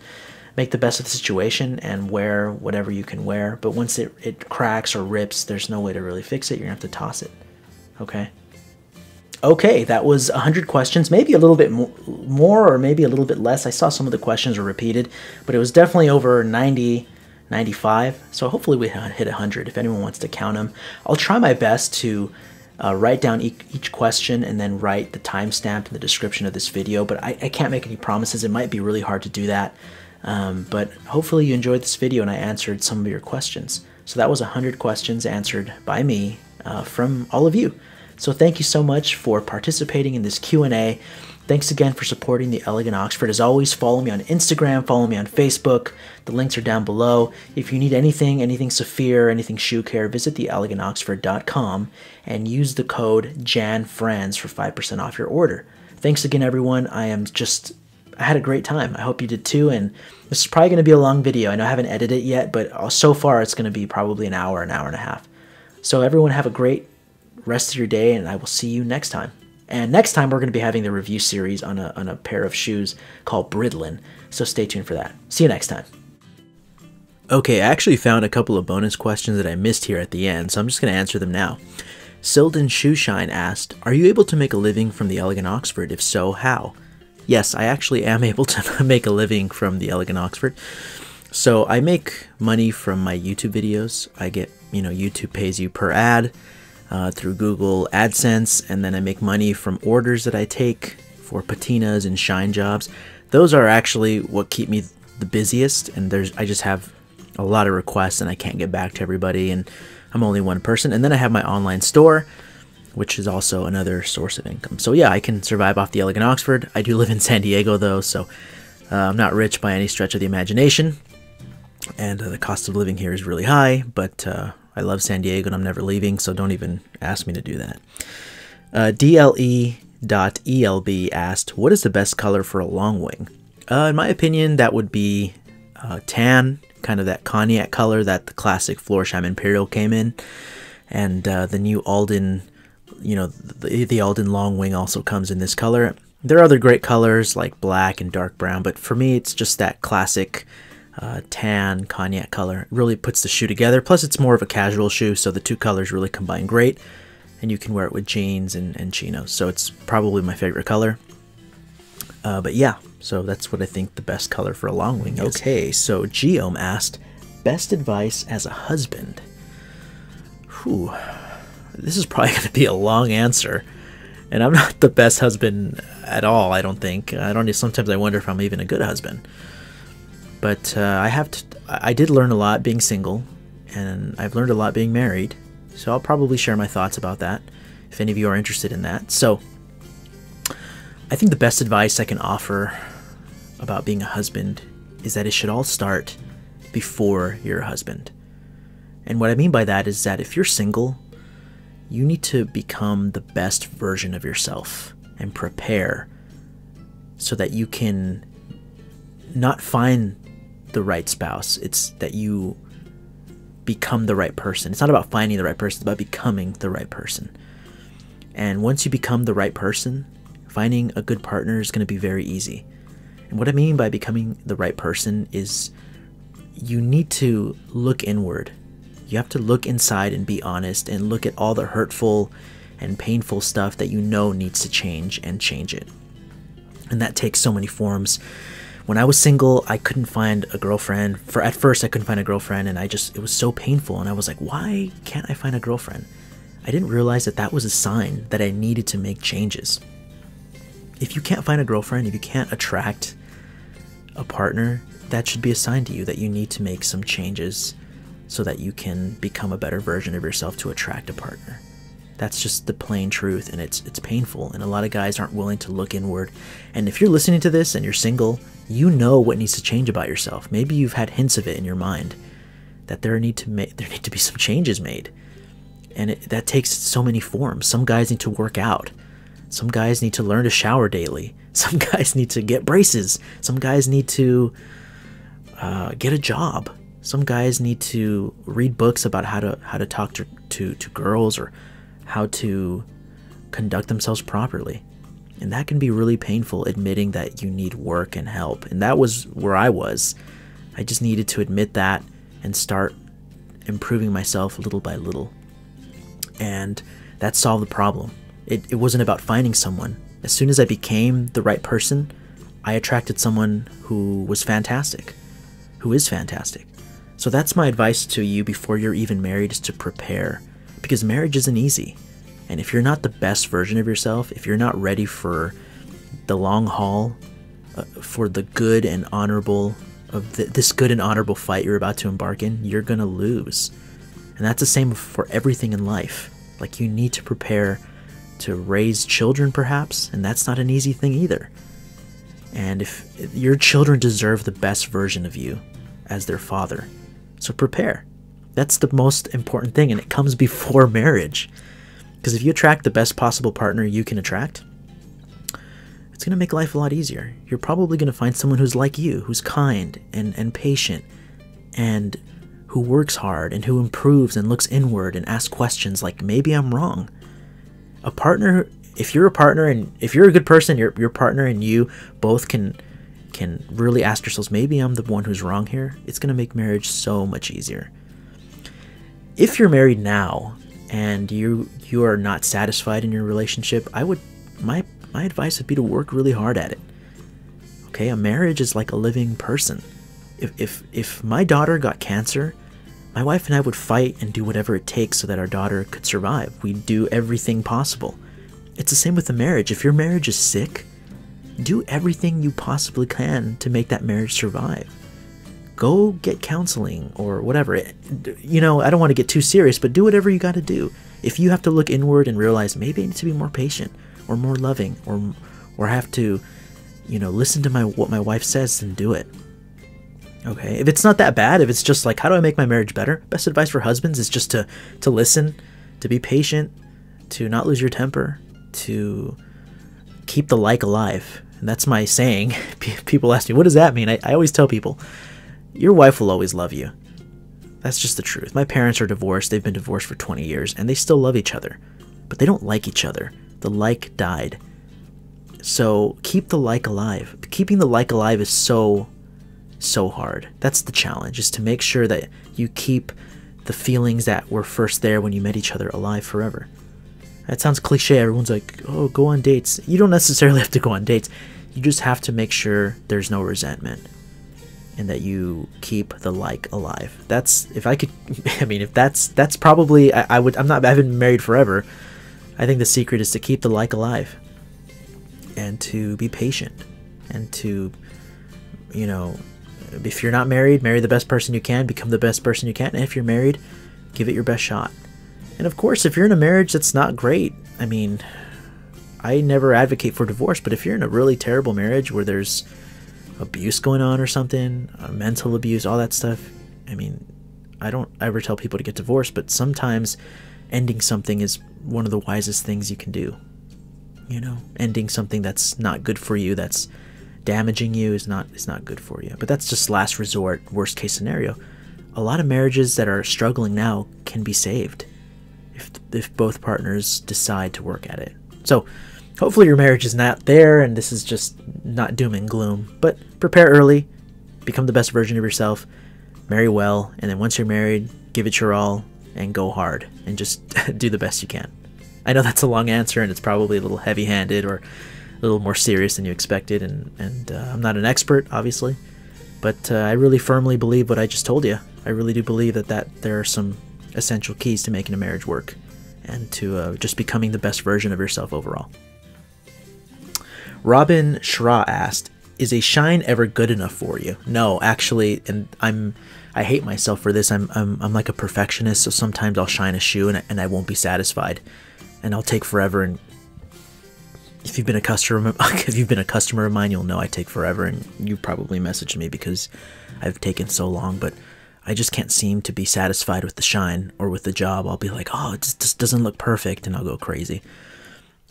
Make the best of the situation and wear whatever you can wear. But once it, it cracks or rips, there's no way to really fix it. You're going to have to toss it. Okay? Okay, that was one hundred questions. Maybe a little bit mo more or maybe a little bit less. I saw some of the questions were repeated, but it was definitely over ninety, ninety-five. So hopefully we hit one hundred if anyone wants to count them. I'll try my best to... Uh, write down e each question and then write the timestamp in the description of this video, but I, I can't make any promises. It might be really hard to do that, um, but hopefully you enjoyed this video and I answered some of your questions. So that was one hundred questions answered by me uh, from all of you. So thank you so much for participating in this Q and A. Thanks again for supporting The Elegant Oxford. As always, follow me on Instagram, follow me on Facebook. The links are down below. If you need anything, anything Saphir, anything shoe care, visit the elegant oxford dot com and use the code JANFRIENDS for five percent off your order. Thanks again, everyone. I am just, I had a great time. I hope you did too, and this is probably going to be a long video. I know I haven't edited it yet, but so far it's going to be probably an hour, an hour and a half. So everyone have a great rest of your day, and I will see you next time. And next time, we're going to be having the review series on a, on a pair of shoes called Bridlin. So stay tuned for that. See you next time. Okay, I actually found a couple of bonus questions that I missed here at the end, so I'm just going to answer them now. Silden Shoeshine asked, are you able to make a living from The Elegant Oxford? If so, how? Yes, I actually am able to make a living from The Elegant Oxford. So I make money from my YouTube videos. I get, you know, YouTube pays you per ad. Uh, through Google AdSense, and then I make money from orders that I take for patinas and shine jobs. Those are actually what keep me the busiest, and there's I just have a lot of requests and I can't get back to everybody, and I'm only one person. And then I have my online store, which is also another source of income. So yeah, I can survive off The Elegant Oxford. I do live in San Diego though, so uh, I'm not rich by any stretch of the imagination, and uh, the cost of living here is really high, but uh, I love San Diego and I'm never leaving, so don't even ask me to do that. Uh, D L E dot E L B asked, what is the best color for a long wing? Uh, in my opinion, that would be uh, tan, kind of that cognac color that the classic Florsheim Imperial came in. And uh, the new Alden, you know, the, the Alden long wing also comes in this color. There are other great colors like black and dark brown, but for me, it's just that classic Uh, tan cognac color. It really puts the shoe together, plus it's more of a casual shoe, so the two colors really combine great, and you can wear it with jeans and, and chinos, so it's probably my favorite color. Uh, but yeah, so that's what I think the best color for a long wing is. Okay, so Geom asked, best advice as a husband? Whew, this is probably going to be a long answer, and I'm not the best husband at all, I don't think. I don't sometimes I wonder if I'm even a good husband. But uh, I have to, I did learn a lot being single, and I've learned a lot being married. So I'll probably share my thoughts about that if any of you are interested in that. So I think the best advice I can offer about being a husband is that it should all start before you're a husband. And what I mean by that is that if you're single, you need to become the best version of yourself and prepare so that you can not find the right spouse. It's that you become the right person. It's not about finding the right person, it's about becoming the right person. And once you become the right person, finding a good partner is going to be very easy. And what I mean by becoming the right person is you need to look inward. You have to look inside and be honest and look at all the hurtful and painful stuff that you know needs to change and change it. And that takes so many forms. When I was single, I couldn't find a girlfriend. For at first, I couldn't find a girlfriend, and I just, it was so painful. And I was like, why can't I find a girlfriend? I didn't realize that that was a sign that I needed to make changes. If you can't find a girlfriend, if you can't attract a partner, that should be a sign to you that you need to make some changes so that you can become a better version of yourself to attract a partner. That's just the plain truth, and it's it's painful, and a lot of guys aren't willing to look inward. And if you're listening to this and you're single, you know what needs to change about yourself. Maybe you've had hints of it in your mind that there need to ma- there need to be some changes made. And it, that takes so many forms. Some guys need to work out. Some guys need to learn to shower daily. Some guys need to get braces. Some guys need to uh, get a job. Some guys need to read books about how to how to talk to to, to girls, or how to conduct themselves properly. And that can be really painful, admitting that you need work and help. And that was where I was. I just needed to admit that and start improving myself little by little. And that solved the problem. It, it wasn't about finding someone. As soon as I became the right person, I attracted someone who was fantastic, who is fantastic. So that's my advice to you before you're even married, is to prepare, because marriage isn't easy. And if you're not the best version of yourself, if you're not ready for the long haul, uh, for the good and honorable of th this good and honorable fight you're about to embark in, you're going to lose. And that's the same for everything in life. Like, you need to prepare to raise children, perhaps, and that's not an easy thing either. And if your children deserve the best version of you as their father, so prepare. That's the most important thing, and it comes before marriage. Because if you attract the best possible partner you can attract, it's going to make life a lot easier. You're probably going to find someone who's like you, who's kind and, and patient, and who works hard, and who improves and looks inward and asks questions like, maybe I'm wrong. A partner, if you're a partner and if you're a good person, your your partner and you both can can really ask yourselves, maybe I'm the one who's wrong here. It's going to make marriage so much easier. If you're married now and you you are not satisfied in your relationship, I would my my advice would be to work really hard at it. Okay, a marriage is like a living person. If if if my daughter got cancer, my wife and I would fight and do whatever it takes so that our daughter could survive. We'd do everything possible. It's the same with a marriage. If your marriage is sick, do everything you possibly can to make that marriage survive. Go get counseling or whatever. You know, I don't want to get too serious, but do whatever you got to do. If you have to look inward and realize, maybe I need to be more patient or more loving, or or have to, you know, listen to my what my wife says, then do it. Okay, if it's not that bad, if it's just like, how do I make my marriage better? Best advice for husbands is just to, to listen, to be patient, to not lose your temper, to keep the like alive. And that's my saying. People ask me, what does that mean? I, I always tell people, your wife will always love you. That's just the truth. My parents are divorced. They've been divorced for twenty years, and they still love each other. But they don't like each other. The like died. So keep the like alive. Keeping the like alive is so so hard. That's the challenge, is to make sure that you keep the feelings that were first there when you met each other alive forever. That sounds cliche. Everyone's like, oh, go on dates. You don't necessarily have to go on dates. You just have to make sure there's no resentment and that you keep the like alive. That's, if I could, I mean, if that's, that's probably, I, I would, I'm not, I haven't been married forever. I think the secret is to keep the like alive and to be patient and to, you know, if you're not married, marry the best person you can, become the best person you can. And if you're married, give it your best shot. And of course, if you're in a marriage that's not great, I mean, I never advocate for divorce, but if you're in a really terrible marriage where there's abuse going on or something, uh, mental abuse, all that stuff, I mean, I don't ever tell people to get divorced, but sometimes ending something is one of the wisest things you can do. You know, ending something that's not good for you, that's damaging you, is not is not good for you. But that's just last resort, worst case scenario. A lot of marriages that are struggling now can be saved if if both partners decide to work at it. So hopefully your marriage is not there and this is just not doom and gloom, but prepare early, become the best version of yourself, marry well, and then once you're married, give it your all and go hard and just do the best you can. I know that's a long answer and it's probably a little heavy-handed or a little more serious than you expected, and, and uh, I'm not an expert, obviously, but uh, I really firmly believe what I just told you. I really do believe that, that there are some essential keys to making a marriage work and to uh, just becoming the best version of yourself overall. Robin Shra asked, is a shine ever good enough for you? No, actually, and I'm, I hate myself for this. I'm, I'm, I'm like a perfectionist, so sometimes I'll shine a shoe and I, and I won't be satisfied, and I'll take forever. And if you've been a customer, if you've been a customer of mine, you'll know I take forever, and you probably messaged me because I've taken so long. But I just can't seem to be satisfied with the shine or with the job. I'll be like, oh, it just, just doesn't look perfect, and I'll go crazy.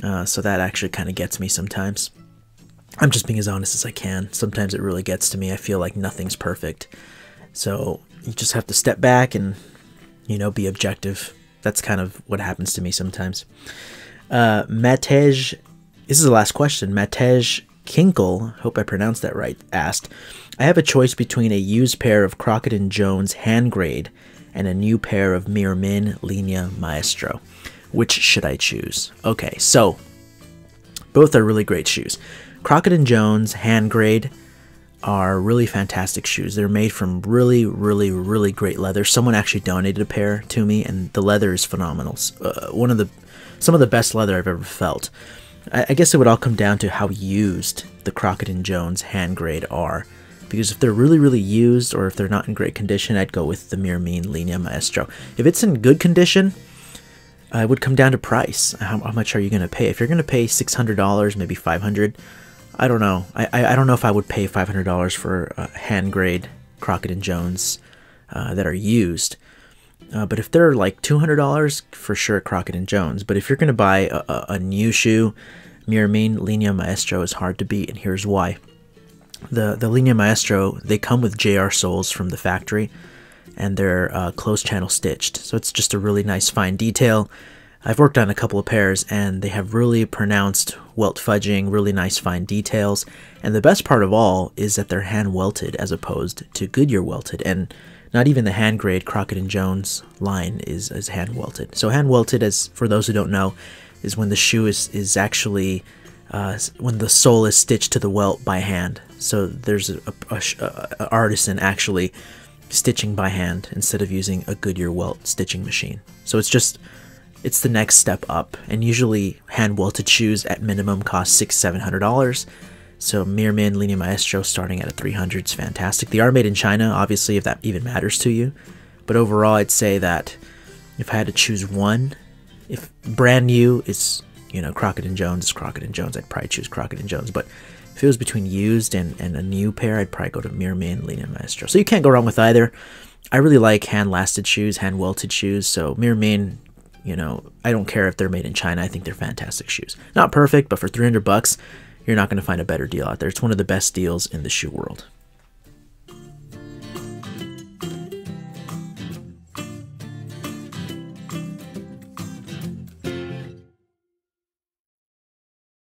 Uh, so that actually kind of gets me sometimes. I'm just being as honest as I can. Sometimes it really gets to me. I feel like nothing's perfect. So you just have to step back and, you know, be objective. That's kind of what happens to me sometimes. Uh, Matej, this is the last question. Matej Kinkle, hope I pronounced that right, asked, I have a choice between a used pair of Crockett and Jones hand grade and a new pair of Meermin Linea Maestro. Which should I choose? Okay, so both are really great shoes. Crockett and Jones hand grade are really fantastic shoes. They're made from really, really, really great leather. Someone actually donated a pair to me, and the leather is phenomenal. Uh, one of the, some of the best leather I've ever felt. I, I guess it would all come down to how used the Crockett and Jones hand grade are, because if they're really, really used, or if they're not in great condition, I'd go with the Meermin Linea Maestro. If it's in good condition, uh, it would come down to price. How, how much are you going to pay? If you're going to pay six hundred dollars, maybe five hundred dollars. I don't know. I, I, I don't know if I would pay five hundred dollars for uh, hand grade Crockett and Jones uh, that are used. Uh, but if they're like two hundred dollars, for sure Crockett and Jones. But if you're going to buy a, a, a new shoe, Meermin Linea Maestro is hard to beat, and here's why. The, the Linea Maestro, they come with J R Souls from the factory, and they're uh, closed channel stitched. So it's just a really nice fine detail. I've worked on a couple of pairs, and they have really pronounced welt fudging, really nice fine details, and the best part of all is that they're hand welted as opposed to Goodyear welted, and not even the hand grade Crockett and Jones line is, is hand welted. So hand welted, as for those who don't know, is when the shoe is, is actually, uh, when the sole is stitched to the welt by hand. So there's a, a, a, a artisan actually stitching by hand instead of using a Goodyear welt stitching machine. So it's just, it's the next step up, and usually hand welted shoes at minimum cost six, seven hundred dollars. So Meermin Linea Maestro starting at a three hundred is fantastic. They are made in China, obviously, if that even matters to you. But overall, I'd say that if I had to choose one, if brand new is, you know, Crockett and Jones is Crockett and Jones, I'd probably choose Crockett and Jones. But if it was between used and, and a new pair, I'd probably go to Meermin Linea Maestro. So you can't go wrong with either. I really like hand lasted shoes, hand welted shoes. So Meermin, you know, I don't care if they're made in China. I think they're fantastic shoes. Not perfect, but for three hundred bucks, you're not going to find a better deal out there. It's one of the best deals in the shoe world.